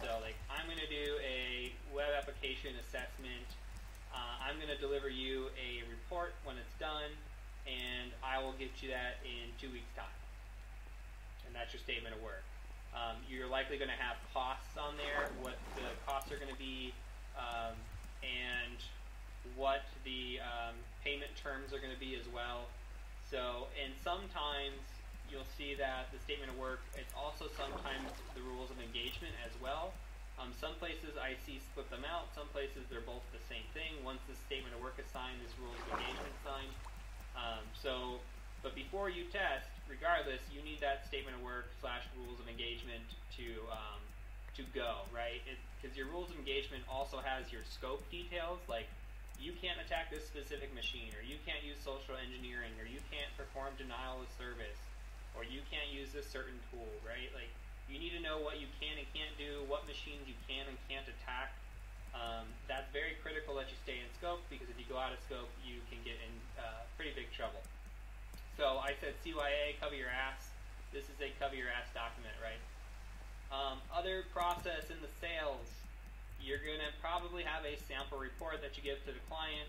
So, like, I'm going to do a web application assessment. I'm going to deliver you a report when it's done, and I will get you that in 2 weeks' time. And that's your statement of work. You're likely going to have costs on there, what the costs are going to be, and what the payment terms are going to be as well. So, and sometimes you'll see that the statement of work, it's also sometimes the rules of engagement as well. Some places I see split them out, some places they're both the same thing. Once the statement of work is signed, this rules of engagement is signed. So, but before you test, regardless, you need that statement of work / rules of engagement to go, right? Because your rules of engagement also has your scope details, like you can't attack this specific machine, or you can't use social engineering, or you can't perform denial of service, or you can't use this certain tool, right? Like, you need to know what you can and can't do, what machines you can and can't attack. That's very critical that you stay in scope, because if you go out of scope, you can get in pretty big trouble. So I said CYA, cover your ass. This is a cover your ass document, right? Other process in the sales, you're going to probably have a sample report that you give to the client.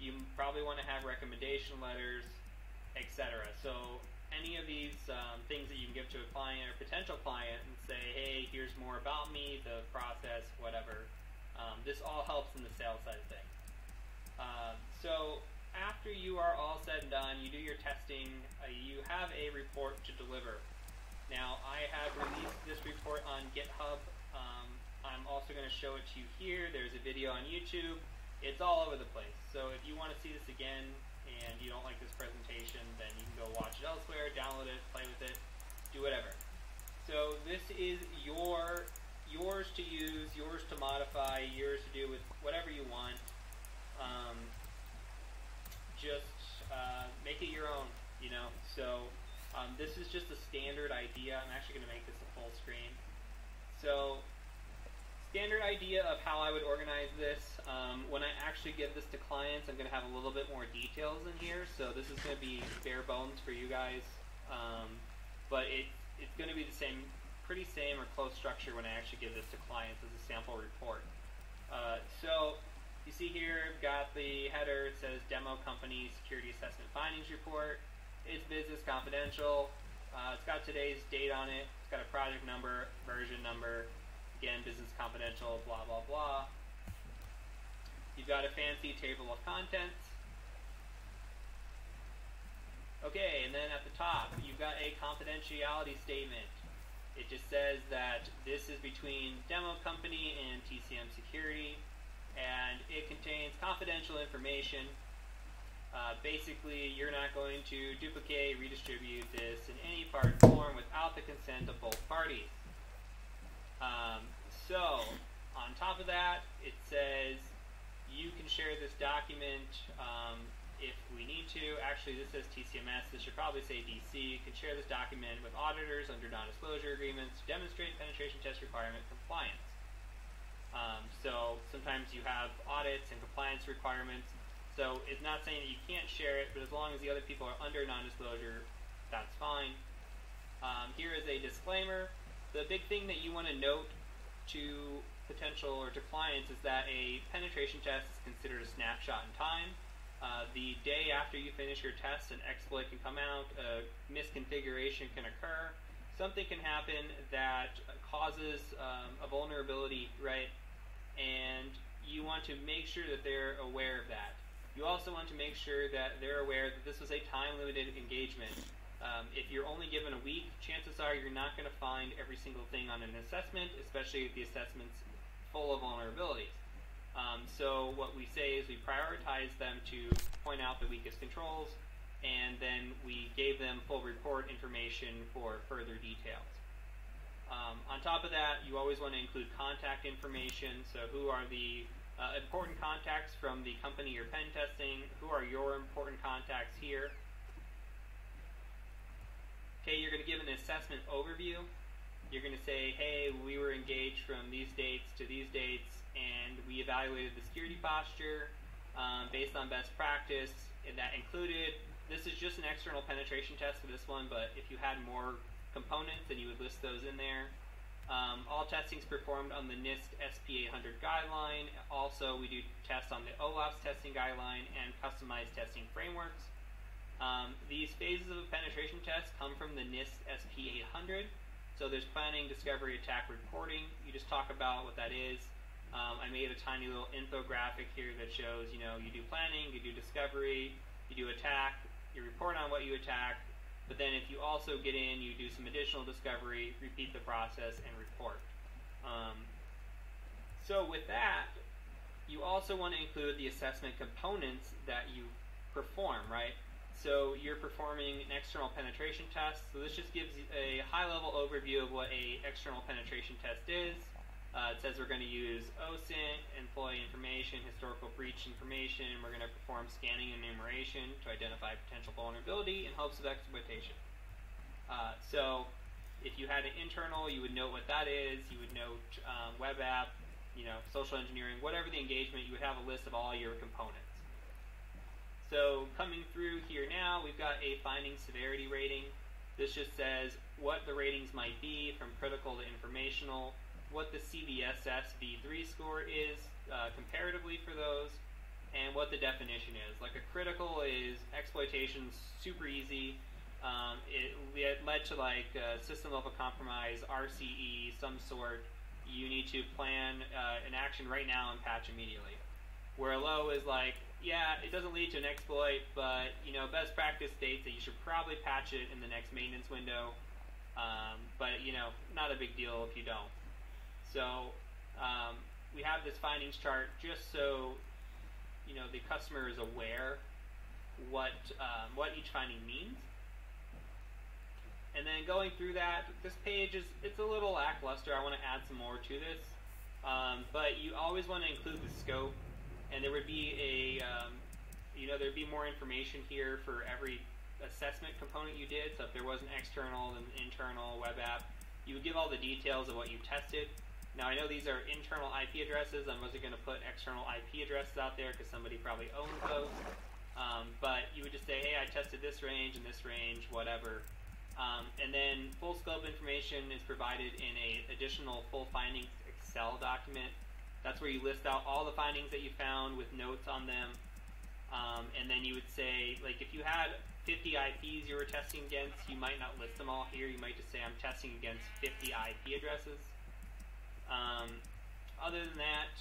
You probably want to have recommendation letters, etc. So any of these things that you can give to a client or potential client and say, hey, here's more about me, the process, whatever. This all helps in the sales side of things. So after you are all said and done, you do your testing, you have a report to deliver. Now, I have released this report on GitHub. I'm also going to show it to you here. There's a video on YouTube. It's all over the place. So if you want to see this again and you don't like this presentation, then you can go watch it elsewhere, download it, play with it, do whatever. So this is yours to use, yours to modify, yours to do with whatever you want. Just make it your own, you know. So this is just a standard idea. I'm actually going to make this a full screen. So standard idea of how I would organize this. When I actually give this to clients, I'm going to have a little bit more details in here. So this is going to be bare bones for you guys, but it's going to be the same, pretty same or close structure when I actually give this to clients as a sample report. So you see here, I've got the header. It says demo company security assessment findings report. It's business confidential. It's got today's date on it. It's got a project number, version number. Again, business confidential, blah, blah, blah. You've got a fancy table of contents. Okay, and then at the top, you've got a confidentiality statement. It just says that this is between demo company and TCM security, and it contains confidential information. Basically, you're not going to duplicate, redistribute this in any part or form without the consent of both parties. So, on top of that, it says you can share this document if we need to. Actually, this says TCMS. This should probably say DC. You can share this document with auditors under non-disclosure agreements to demonstrate penetration test requirement compliance. So, sometimes you have audits and compliance requirements. So, it's not saying that you can't share it, but as long as the other people are under non-disclosure, that's fine. Here is a disclaimer. The big thing that you want to note to potential or to clients is that a penetration test is considered a snapshot in time. The day after you finish your test, an exploit can come out, a misconfiguration can occur, something can happen that causes a vulnerability, right? And you want to make sure that they're aware of that. You also want to make sure that they're aware that this was a time-limited engagement. If you're only given a week, chances are you're not going to find every single thing on an assessment, especially if the assessment's full of vulnerabilities. So what we say is we prioritize them to point out the weakest controls, and then we gave them full report information for further details. On top of that, you always want to include contact information, so who are the Important contacts from the company you're pen testing. Who are your important contacts here? Okay, you're going to give an assessment overview. You're going to say, hey, we were engaged from these dates to these dates, and we evaluated the security posture based on best practice, and that included, this is just an external penetration test for this one, but if you had more components, then you would list those in there. All testing is performed on the NIST SP-800 guideline. Also, we do tests on the OLAPS testing guideline and customized testing frameworks. These phases of a penetration test come from the NIST SP-800. So there's planning, discovery, attack, reporting. You just talk about what that is. I made a tiny little infographic here that shows, you know, you do planning, you do discovery, you do attack, you report on what you attack, but then if you also get in, you do some additional discovery, repeat the process, and report. So with that, you also want to include the assessment components that you perform, right? So you're performing an external penetration test. So this just gives a high-level overview of what an external penetration test is. It says we're going to use OSINT, employee information, historical breach information. We're going to perform scanning and enumeration to identify potential vulnerability in hopes of exploitation. So if you had an internal, you would note what that is. You would note web app, you know, social engineering, whatever the engagement, you would have a list of all your components. So coming through here now, we've got a finding severity rating. This just says what the ratings might be from critical to informational, what the CVSS V3 score is comparatively for those, and what the definition is. Like a critical is exploitation, super easy. It led to like system level compromise, RCE, some sort. You need to plan an action right now and patch immediately. Where a low is like, yeah, it doesn't lead to an exploit, but you know, best practice states that you should probably patch it in the next maintenance window. But you know, not a big deal if you don't. So we have this findings chart just so you know the customer is aware what each finding means. And then going through that, this page is a little lackluster. I want to add some more to this, but you always want to include the scope. And there would be a you know, there'd be more information here for every assessment component you did. So if there was an external, an internal, web app, you would give all the details of what you tested. Now I know these are internal IP addresses. I wasn't going to put external IP addresses out there because somebody probably owns those. But you would just say, hey, I tested this range and this range, whatever. And then full scope information is provided in an additional full findings Excel document. That's where you list out all the findings that you found with notes on them. And then you would say, like, if you had 50 IPs you were testing against, you might not list them all here. You might just say, I'm testing against 50 IP addresses. Other than that,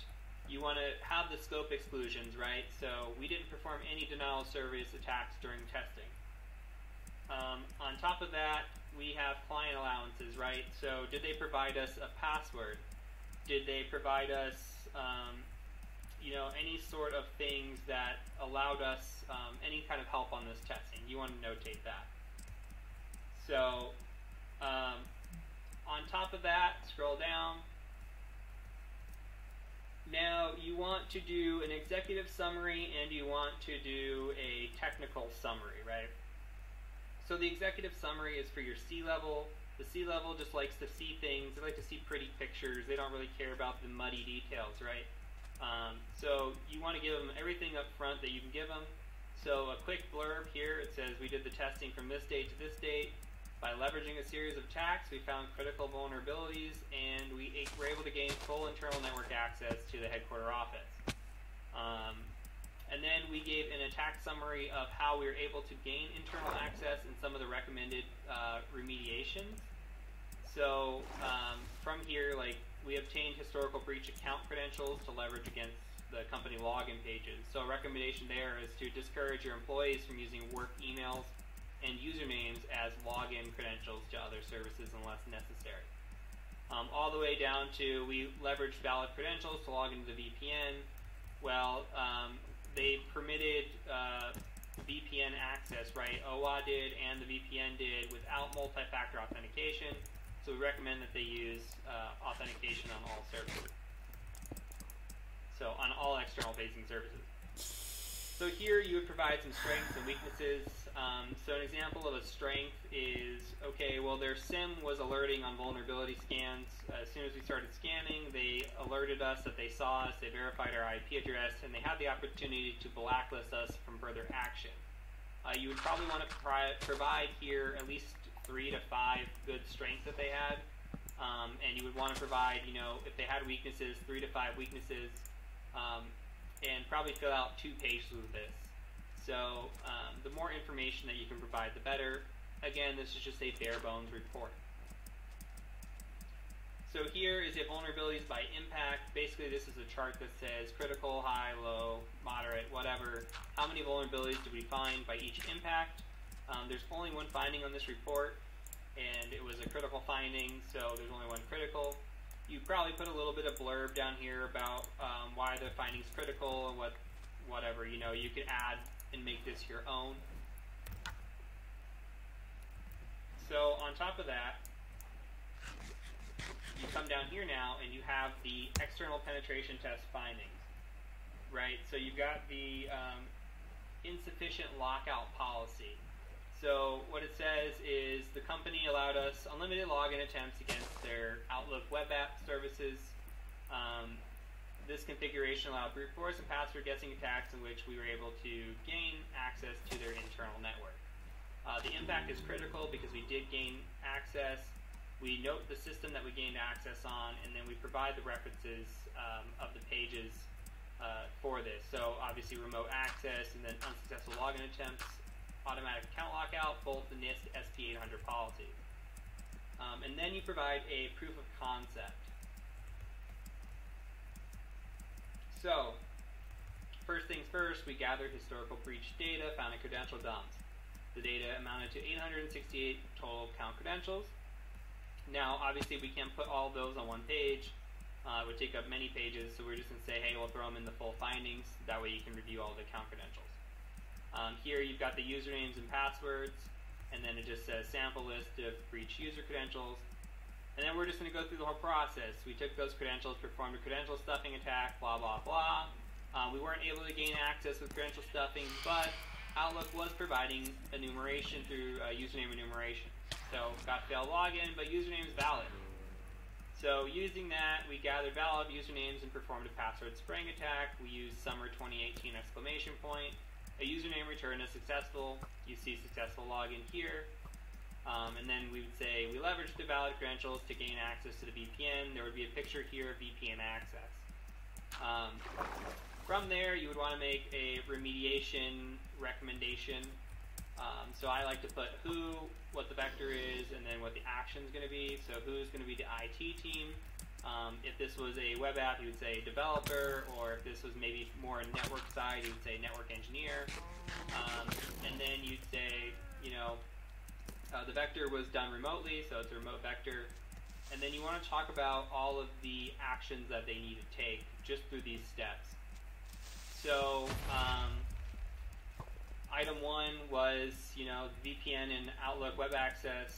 you want to have the scope exclusions, right? So we didn't perform any denial of service attacks during testing. On top of that, we have client allowances, right? So did they provide us a password? Did they provide us, you know, any sort of things that allowed us any kind of help on this testing? You want to notate that. So on top of that, scroll down. Now you want to do an executive summary and you want to do a technical summary, right? So the executive summary is for your C-level. The C-level just likes to see things. They like to see pretty pictures. They don't really care about the muddy details, right? So you want to give them everything up front that you can give them. So a quick blurb here, it says, we did the testing from this date to this date. By leveraging a series of attacks, we found critical vulnerabilities, and we were able to gain full internal network access to the headquarter office. And then we gave an attack summary of how we were able to gain internal access and some of the recommended remediations. So from here, like, we obtained historical breach account credentials to leverage against the company login pages. So a recommendation there is to discourage your employees from using work emails and usernames as login credentials to other services unless necessary. All the way down to we leveraged valid credentials to log into the VPN. Well, they permitted VPN access, right? OAuth did and the VPN did without multi-factor authentication. So we recommend that they use authentication on all services. So on all facing services. So here you would provide some strengths and weaknesses. So an example of a strength is, okay, well their SIM was alerting on vulnerability scans. As soon as we started scanning, they alerted us that they saw us, they verified our IP address, and they had the opportunity to blacklist us from further action. You would probably want to provide here at least 3 to 5 good strengths that they had. And you would want to provide, you know, if they had weaknesses, 3 to 5 weaknesses. And probably fill out 2 pages with this. So the more information that you can provide, the better. Again, this is just a bare bones report. So here is a vulnerabilities by impact. Basically, this is a chart that says critical, high, low, moderate, whatever. How many vulnerabilities did we find by each impact? There's only one finding on this report, and it was a critical finding, so there's only one critical. You probably put a little bit of blurb down here about why the finding's critical and whatever, you know, you could add and make this your own. So on top of that, you come down here now and you have the external penetration test findings, right? So you've got the insufficient lockout policy. So what it says is the company allowed us unlimited login attempts against their Outlook web app services. This configuration allowed brute force and password guessing attacks in which we were able to gain access to their internal network. The impact is critical because we did gain access. We note the system that we gained access on, and then we provide the references of the pages for this. So obviously remote access and then unsuccessful login attempts, automatic account lockout, both the NIST SP-800 policies. And then you provide a proof of concept. So, first things first, we gathered historical breach data, found in credential dumps. The data amounted to 868 total account credentials. Now, obviously, we can't put all those on one page. It would take up many pages, so we're just going to say, hey, we'll throw them in the full findings. That way you can review all the account credentials. Here you've got the usernames and passwords, and then it just says sample list of breach user credentials. And then we're just going to go through the whole process. We took those credentials, performed a credential stuffing attack, blah, blah, blah. We weren't able to gain access with credential stuffing, but Outlook was providing enumeration through username enumeration. So got failed login, but username is valid. So using that, we gathered valid usernames and performed a password spraying attack. We used summer 2018 exclamation point. A username returned as successful. You see successful login here. And then we would say we leveraged the valid credentials to gain access to the VPN. There would be a picture here of VPN access. From there, you would want to make a remediation recommendation. So I like to put who, what the vector is, and then what the action is going to be. So who's going to be the IT team. If this was a web app, you would say developer, or if this was maybe more a network side, you would say network engineer. And then you'd say, you know, the vector was done remotely, so it's a remote vector. And then you want to talk about all of the actions that they need to take just through these steps. So item 1 was, you know, VPN and Outlook web access.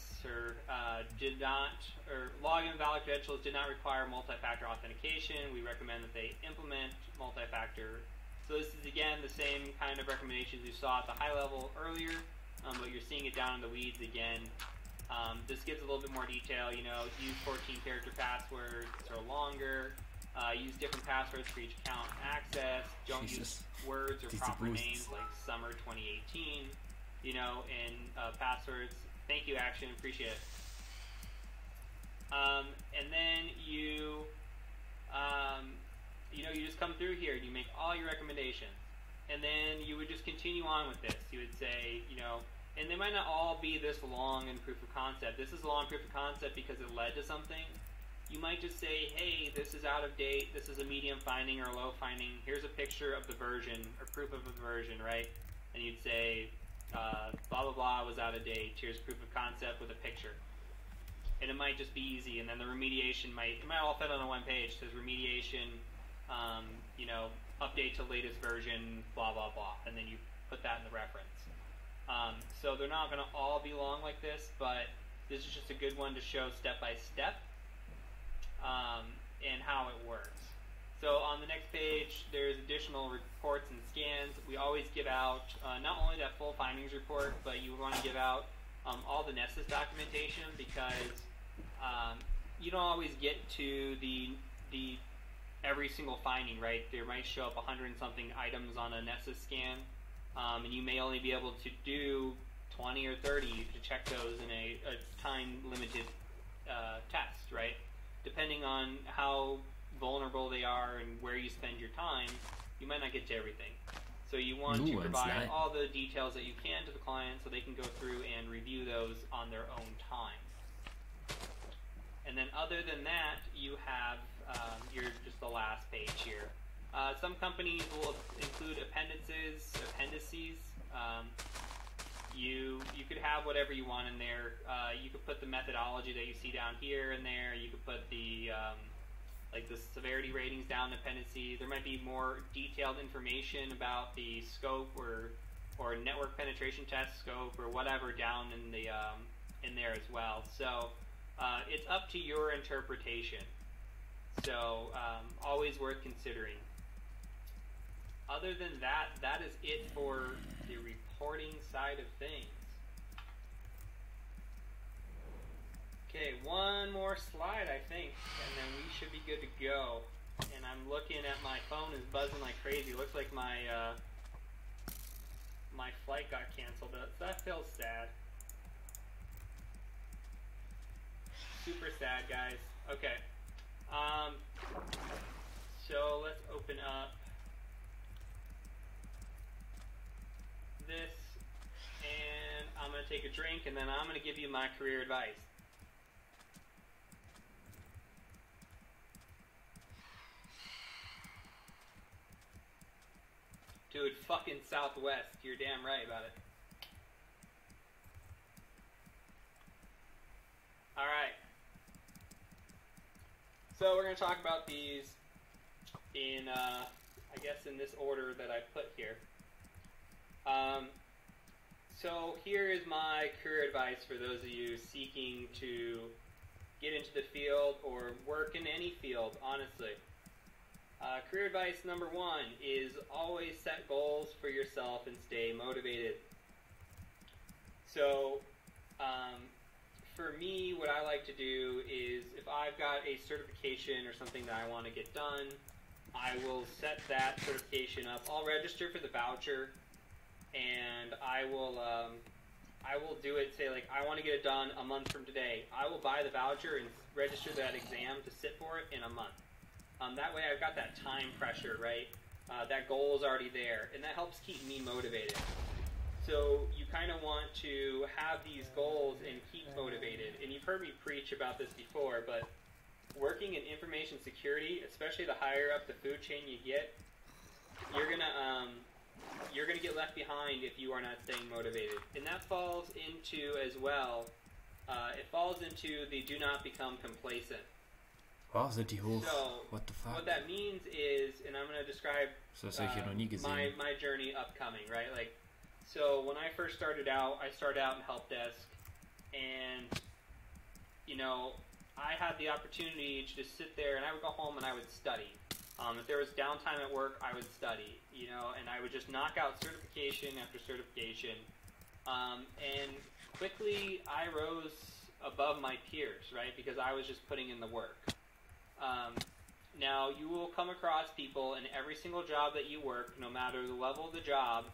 Login valid credentials did not require multi-factor authentication. We recommend that they implement multi-factor. So this is again the same kind of recommendations you saw at the high level earlier, but you're seeing it down in the weeds again. This gives a little bit more detail. You know, use 14-character passwords or longer. Use different passwords for each account access. Don't use words or proper names like summer 2018. You know, and passwords. Thank you, Action. Appreciate it. And then you, you know, you just come through here and you make all your recommendations. And then you would just continue on with this. You would say, you know, and they might not all be this long in proof of concept. This is a long proof of concept because it led to something. You might just say, hey, this is out of date. This is a medium finding or a low finding. Here's a picture of the version or proof of a version, right? And you'd say, blah blah blah was out of date. Here's proof of concept with a picture, and it might just be easy. And then the remediation might all fit on one page. It says remediation, you know, update to latest version, blah blah blah, and then you put that in the reference. So they're not going to all be long like this, but this is just a good one to show step by step and how it works. So on the next page, there's additional. additional reports and scans, we always give out not only that full findings report, but you want to give out all the Nessus documentation, because you don't always get to the every single finding, right? There might show up 100-something items on a Nessus scan, and you may only be able to do 20 or 30 to check those in a time-limited test, right? Depending on how vulnerable they are and where you spend your time, you might not get to everything. So you want to provide all the details that you can to the client so they can go through and review those on their own time. And then other than that, you have just the last page here. Some companies will include appendices. You could have whatever you want in there. You could put the methodology that you see down here in there. You could put the like the severity ratings down in appendices. There might be more detailed information about the scope or network penetration test scope or whatever down in the in there as well. So it's up to your interpretation. So always worth considering. Other than that, that is it for the reporting side of things. Okay, one more slide, I think, and then we should be good to go. And I'm looking at my phone is buzzing like crazy. Looks like my my flight got canceled. That feels sad. Super sad, guys. Okay. So let's open up this, and I'm going to take a drink, and then I'm going to give you my career advice. Dude, fucking Southwest. You're damn right about it. Alright. So we're going to talk about these in, I guess, in this order that I put here. So here is my career advice for those of you seeking to get into the field or work in any field, honestly. Career advice number one is always set goals for yourself and stay motivated. So for me, what I like to do is if I've got a certification or something that I want to get done, I will set that certification up. I'll register for the voucher, and I will do it, say like I want to get it done a month from today. I will buy the voucher and register that exam to sit for it in a month. That way I've got that time pressure, right? That goal is already there, and that helps keep me motivated. So you kind of want to have these goals and keep motivated. And you've heard me preach about this before, but working in information security, especially the higher up the food chain you get, you're gonna get left behind if you are not staying motivated. And that falls into, as well, it falls into the do not become complacent. Wow, sind die hoch? So, what the fuck? What that means is, and I'm going to describe my journey upcoming, right? Like, so when I first started out, I started out in help desk, and, you know, I had the opportunity to just sit there, and I would go home and I would study. If there was downtime at work, I would study, you know, and I would just knock out certification after certification. And quickly, I rose above my peers, right? Because I was just putting in the work. Now, you will come across people in every single job that you work, no matter the level of the job,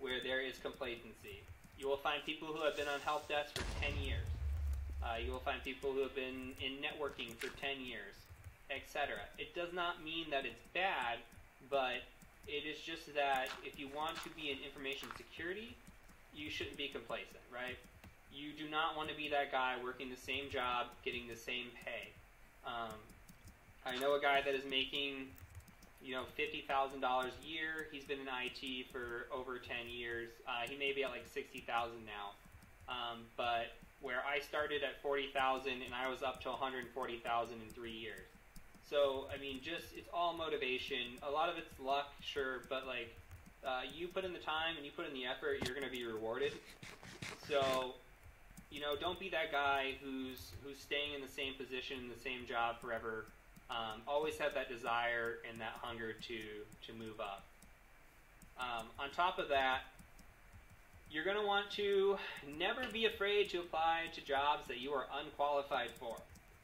where there is complacency. You will find people who have been on help desk for 10 years. You will find people who have been in networking for 10 years, etc. It does not mean that it's bad, but it is just that if you want to be in information security, you shouldn't be complacent, right? You do not want to be that guy working the same job, getting the same pay. I know a guy that is making, you know, $50,000 a year. He's been in IT for over 10 years. He may be at like 60,000 now. But where I started at 40,000 and I was up to 140,000 in 3 years. So, I mean, just, it's all motivation. A lot of it's luck, sure, but like, you put in the time and you put in the effort, you're going to be rewarded. So, you know, don't be that guy who's staying in the same position, in the same job forever. Always have that desire and that hunger to move up. On top of that, you're going to want to never be afraid to apply to jobs that you are unqualified for.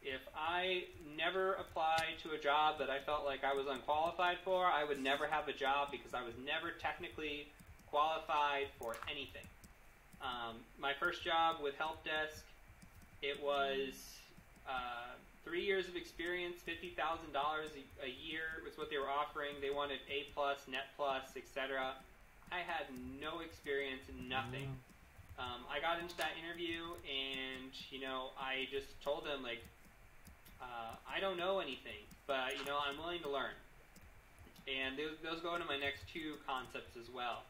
If I never applied to a job that I felt like I was unqualified for, I would never have a job because I was never technically qualified for anything. My first job with help desk, it was 3 years of experience, $50,000 a year was what they were offering. They wanted A+, Net+, etc. I had no experience, nothing. I got into that interview and, you know, I just told them, like, I don't know anything, but, you know, I'm willing to learn. And those go into my next two concepts as well.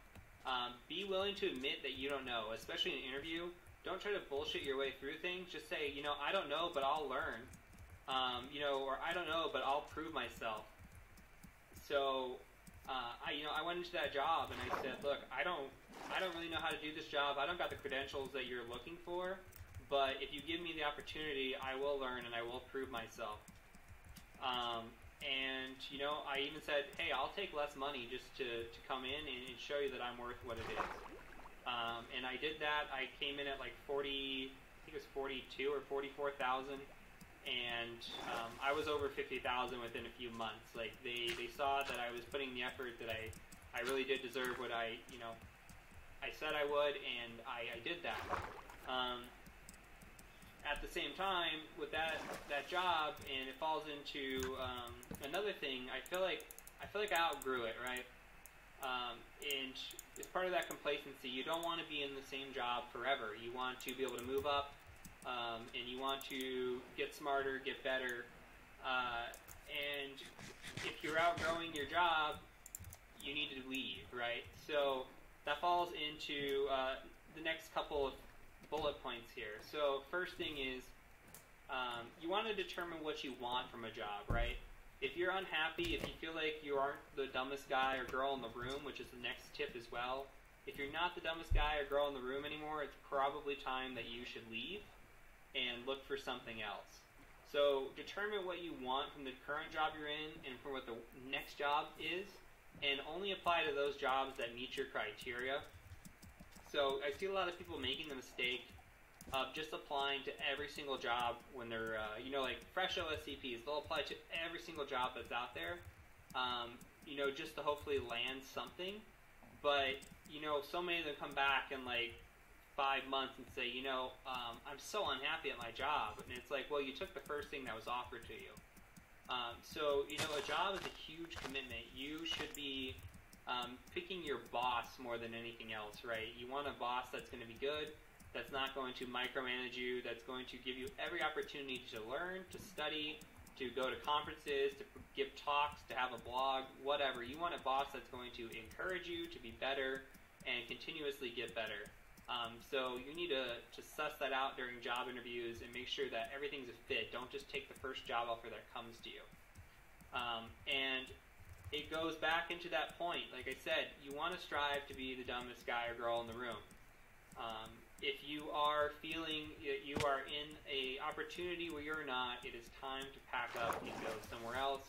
Be willing to admit that you don't know, especially in an interview. Don't try to bullshit your way through things. Just say, you know, I don't know, but I'll learn. You know, or I don't know, but I'll prove myself. So, I went into that job and I said, look, I don't really know how to do this job. I don't got the credentials that you're looking for, but if you give me the opportunity, I will learn and I will prove myself. And, you know, I even said, hey, I'll take less money just to come in and show you that I'm worth what it is. And I did that. I came in at like 40, I think it was 42 or 44,000. And I was over 50,000 within a few months. Like they saw that I was putting the effort, that I really did deserve what I said I would, and I did that. At the same time, with that job, and it falls into another thing. I feel like I outgrew it, right? And it's part of that complacency. You don't want to be in the same job forever. You want to be able to move up. And you want to get smarter, get better, and if you're outgrowing your job, you need to leave, right? So that falls into the next couple of bullet points here. So first thing is, you want to determine what you want from a job, right? If you're unhappy, if you feel like you aren't the dumbest guy or girl in the room, which is the next tip as well, if you're not the dumbest guy or girl in the room anymore, it's probably time that you should leave and look for something else. So determine what you want from the current job you're in and from what the next job is, and only apply to those jobs that meet your criteria. So I see a lot of people making the mistake of just applying to every single job when they're, you know, like fresh OSCPs, they'll apply to every single job that's out there, you know, just to hopefully land something. But, you know, so many of them come back and like, 5 months and say, you know, I'm so unhappy at my job. And it's like, well, you took the first thing that was offered to you. So, you know, a job is a huge commitment. You should be picking your boss more than anything else, right? You want a boss that's going to be good, that's not going to micromanage you, that's going to give you every opportunity to learn, to study, to go to conferences, to give talks, to have a blog, whatever. You want a boss that's going to encourage you to be better and continuously get better. So you need to suss that out during job interviews and make sure that everything's a fit. Don't just take the first job offer that comes to you. And it goes back into that point. Like I said, you want to strive to be the dumbest guy or girl in the room. If you are feeling that you are in an opportunity where you're not, it is time to pack up and go somewhere else.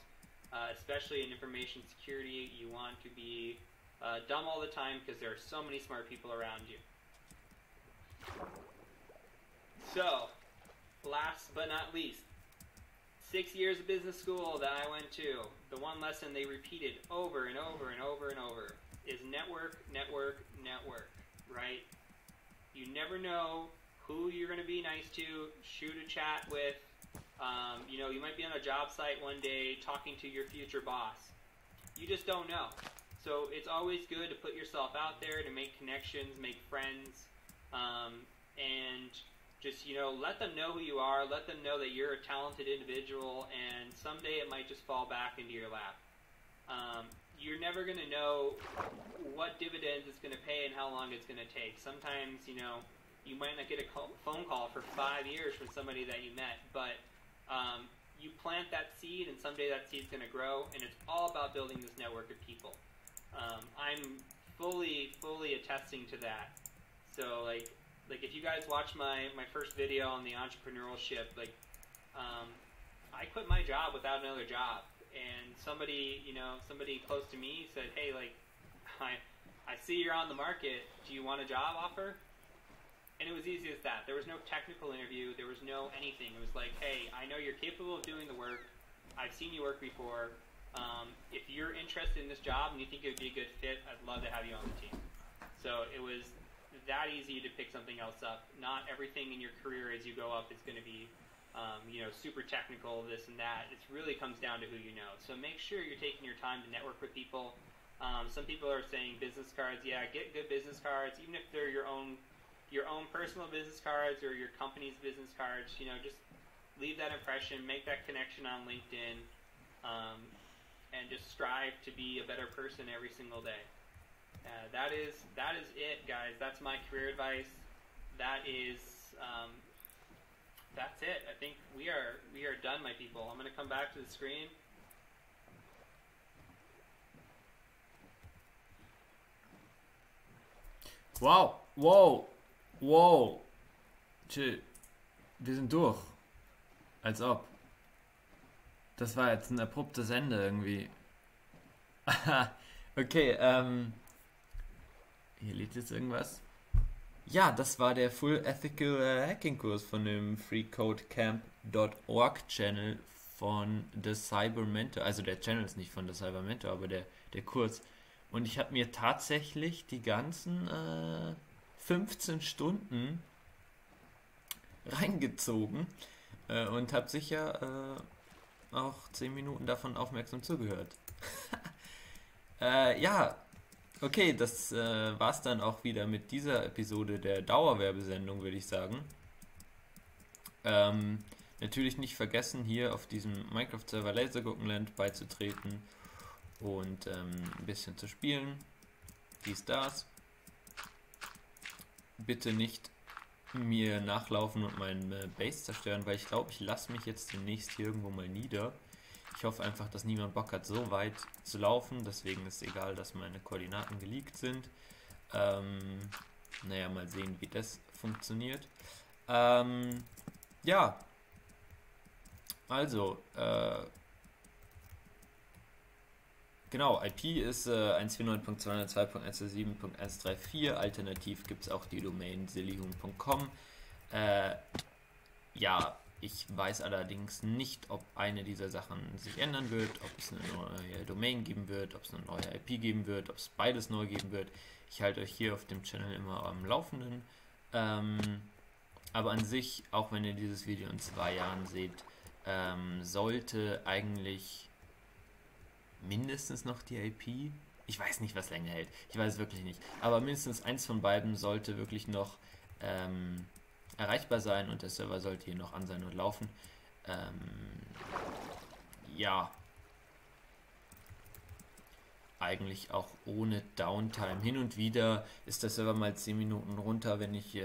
Especially in information security, you want to be dumb all the time because there are so many smart people around you. So, last but not least, 6 years of business school that I went to, the one lesson they repeated over and over and over and over is network, network, network, right? You never know who you're going to be nice to, shoot a chat with, you know, you might be on a job site one day talking to your future boss. You just don't know. So it's always good to put yourself out there, to make connections, make friends, and just, you know, let them know who you are, let them know that you're a talented individual, and someday it might just fall back into your lap. You're never going to know what dividends it's going to pay and how long it's going to take. Sometimes, you know, you might not get a phone call for 5 years from somebody that you met, but you plant that seed, and someday that seed's going to grow, and it's all about building this network of people. I'm fully attesting to that. So, like if you guys watch my first video on the entrepreneurship, like, I quit my job without another job. And somebody close to me said, hey, like, I see you're on the market. Do you want a job offer? And it was easy as that. There was no technical interview. There was no anything. It was like, hey, I know you're capable of doing the work. I've seen you work before. If you're interested in this job and you think it would be a good fit, I'd love to have you on the team. So it was that easy to pick something else up. Not everything in your career as you go up is going to be super technical, this and that. It really comes down to who you know. So make sure you're taking your time to network with people. Some people are saying business cards. Yeah, get good business cards, even if they're your own personal business cards or your company's business cards. You know, just leave that impression, make that connection on LinkedIn, and just strive to be a better person every single day. That is it, guys. That's my career advice. That is. That's it. I think we are done, my people. I'm going to come back to the screen. Wow, wow. Chill. Wir sind durch. Als ob. Das war jetzt ein abruptes Ende irgendwie. Okay, hier liegt jetzt irgendwas. Ja, das war der Full Ethical Hacking Kurs von dem FreeCodeCamp.org Channel von The Cyber Mentor. Also der Channel ist nicht von The Cyber Mentor, aber der Kurs. Und ich habe mir tatsächlich die ganzen 15 Stunden reingezogen und habe sicher auch 10 Minuten davon aufmerksam zugehört. Ja. Okay, das war's dann auch wieder mit dieser Episode der Dauerwerbesendung, würde ich sagen. Natürlich nicht vergessen, hier auf diesem Minecraft-Server Lasergurkenland beizutreten und ein bisschen zu spielen. Dies, das. Bitte nicht mir nachlaufen und meinen Base zerstören, weil ich glaube, ich lasse mich jetzt demnächst hier irgendwo mal nieder. Ich hoffe einfach, dass niemand Bock hat, so weit zu laufen. Deswegen ist es egal, dass meine Koordinaten geleakt sind. Naja, mal sehen, wie das funktioniert. Ja. Also, genau, IP ist 149.202.127.134. Alternativ gibt es auch die Domain zillyhuhn.com. Ja. Ich weiß allerdings nicht, ob eine dieser Sachen sich ändern wird, ob es eine neue Domain geben wird, ob es eine neue IP geben wird, ob es beides neu geben wird. Ich halte euch hier auf dem Channel immer am Laufenden. Aber an sich, auch wenn ihr dieses Video in 2 Jahren seht, sollte eigentlich mindestens noch die IP, ich weiß nicht, was länger hält, ich weiß es wirklich nicht, aber mindestens eins von beiden sollte wirklich noch erreichbar sein und der Server sollte hier noch an sein und laufen. Ja. Eigentlich auch ohne Downtime. Hin und wieder ist der Server mal 10 Minuten runter, wenn ich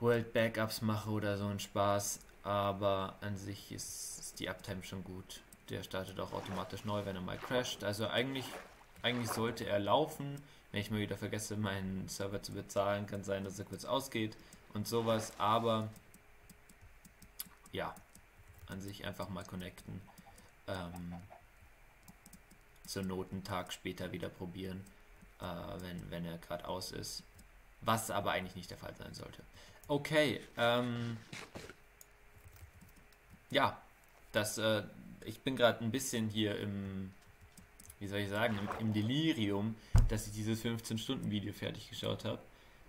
World Backups mache oder so ein Spaß. Aber an sich ist die Uptime schon gut. Der startet auch automatisch neu, wenn er mal crasht. Also eigentlich sollte er laufen. Wenn ich mal wieder vergesse, meinen Server zu bezahlen, kann sein, dass er kurz ausgeht und sowas, aber ja, an sich einfach mal connecten, zur Not einen Tag später wieder probieren, wenn er gerade aus ist, was aber eigentlich nicht der Fall sein sollte. Okay, ja, ich bin gerade ein bisschen hier im, wie soll ich sagen, im Delirium, dass ich dieses 15-Stunden-Video fertig geschaut habe.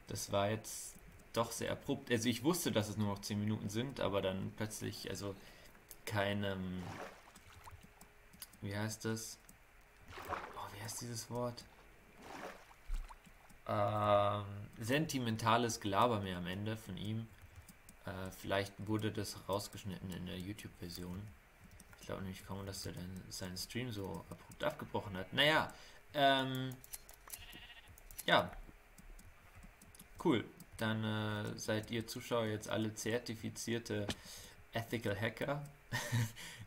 Das war jetzt doch sehr abrupt. Also ich wusste, dass es nur noch 10 Minuten sind, aber dann plötzlich, also keinem, wie heißt das? Oh, wie heißt dieses Wort? Sentimentales Gelaber mehr am Ende von ihm. Vielleicht wurde das rausgeschnitten in der YouTube-Version. Ich glaube nämlich kaum, dass er dann seinen Stream so abrupt abgebrochen hat. Naja, ja, cool. Dann seid ihr Zuschauer jetzt alle zertifizierte Ethical Hacker.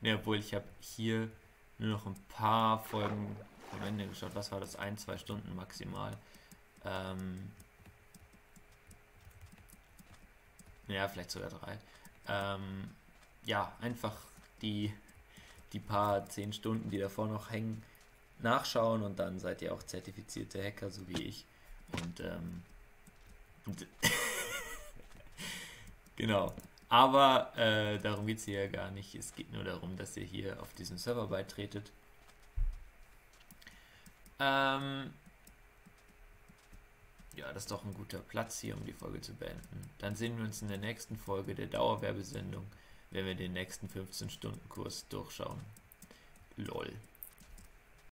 Ne, obwohl ich habe hier nur noch ein paar Folgen am Ende geschaut. Was war das? 1-2 Stunden maximal. Ja, vielleicht sogar 3. Ja, einfach die paar 10 Stunden, die davor noch hängen, nachschauen und dann seid ihr auch zertifizierte Hacker, so wie ich. Und genau. Aber darum geht es hier ja gar nicht. Es geht nur darum, dass ihr hier auf diesen Server beitretet. Ja, das ist doch ein guter Platz hier, um die Folge zu beenden. Dann sehen wir uns in der nächsten Folge der Dauerwerbesendung, wenn wir den nächsten 15-Stunden-Kurs durchschauen. LOL.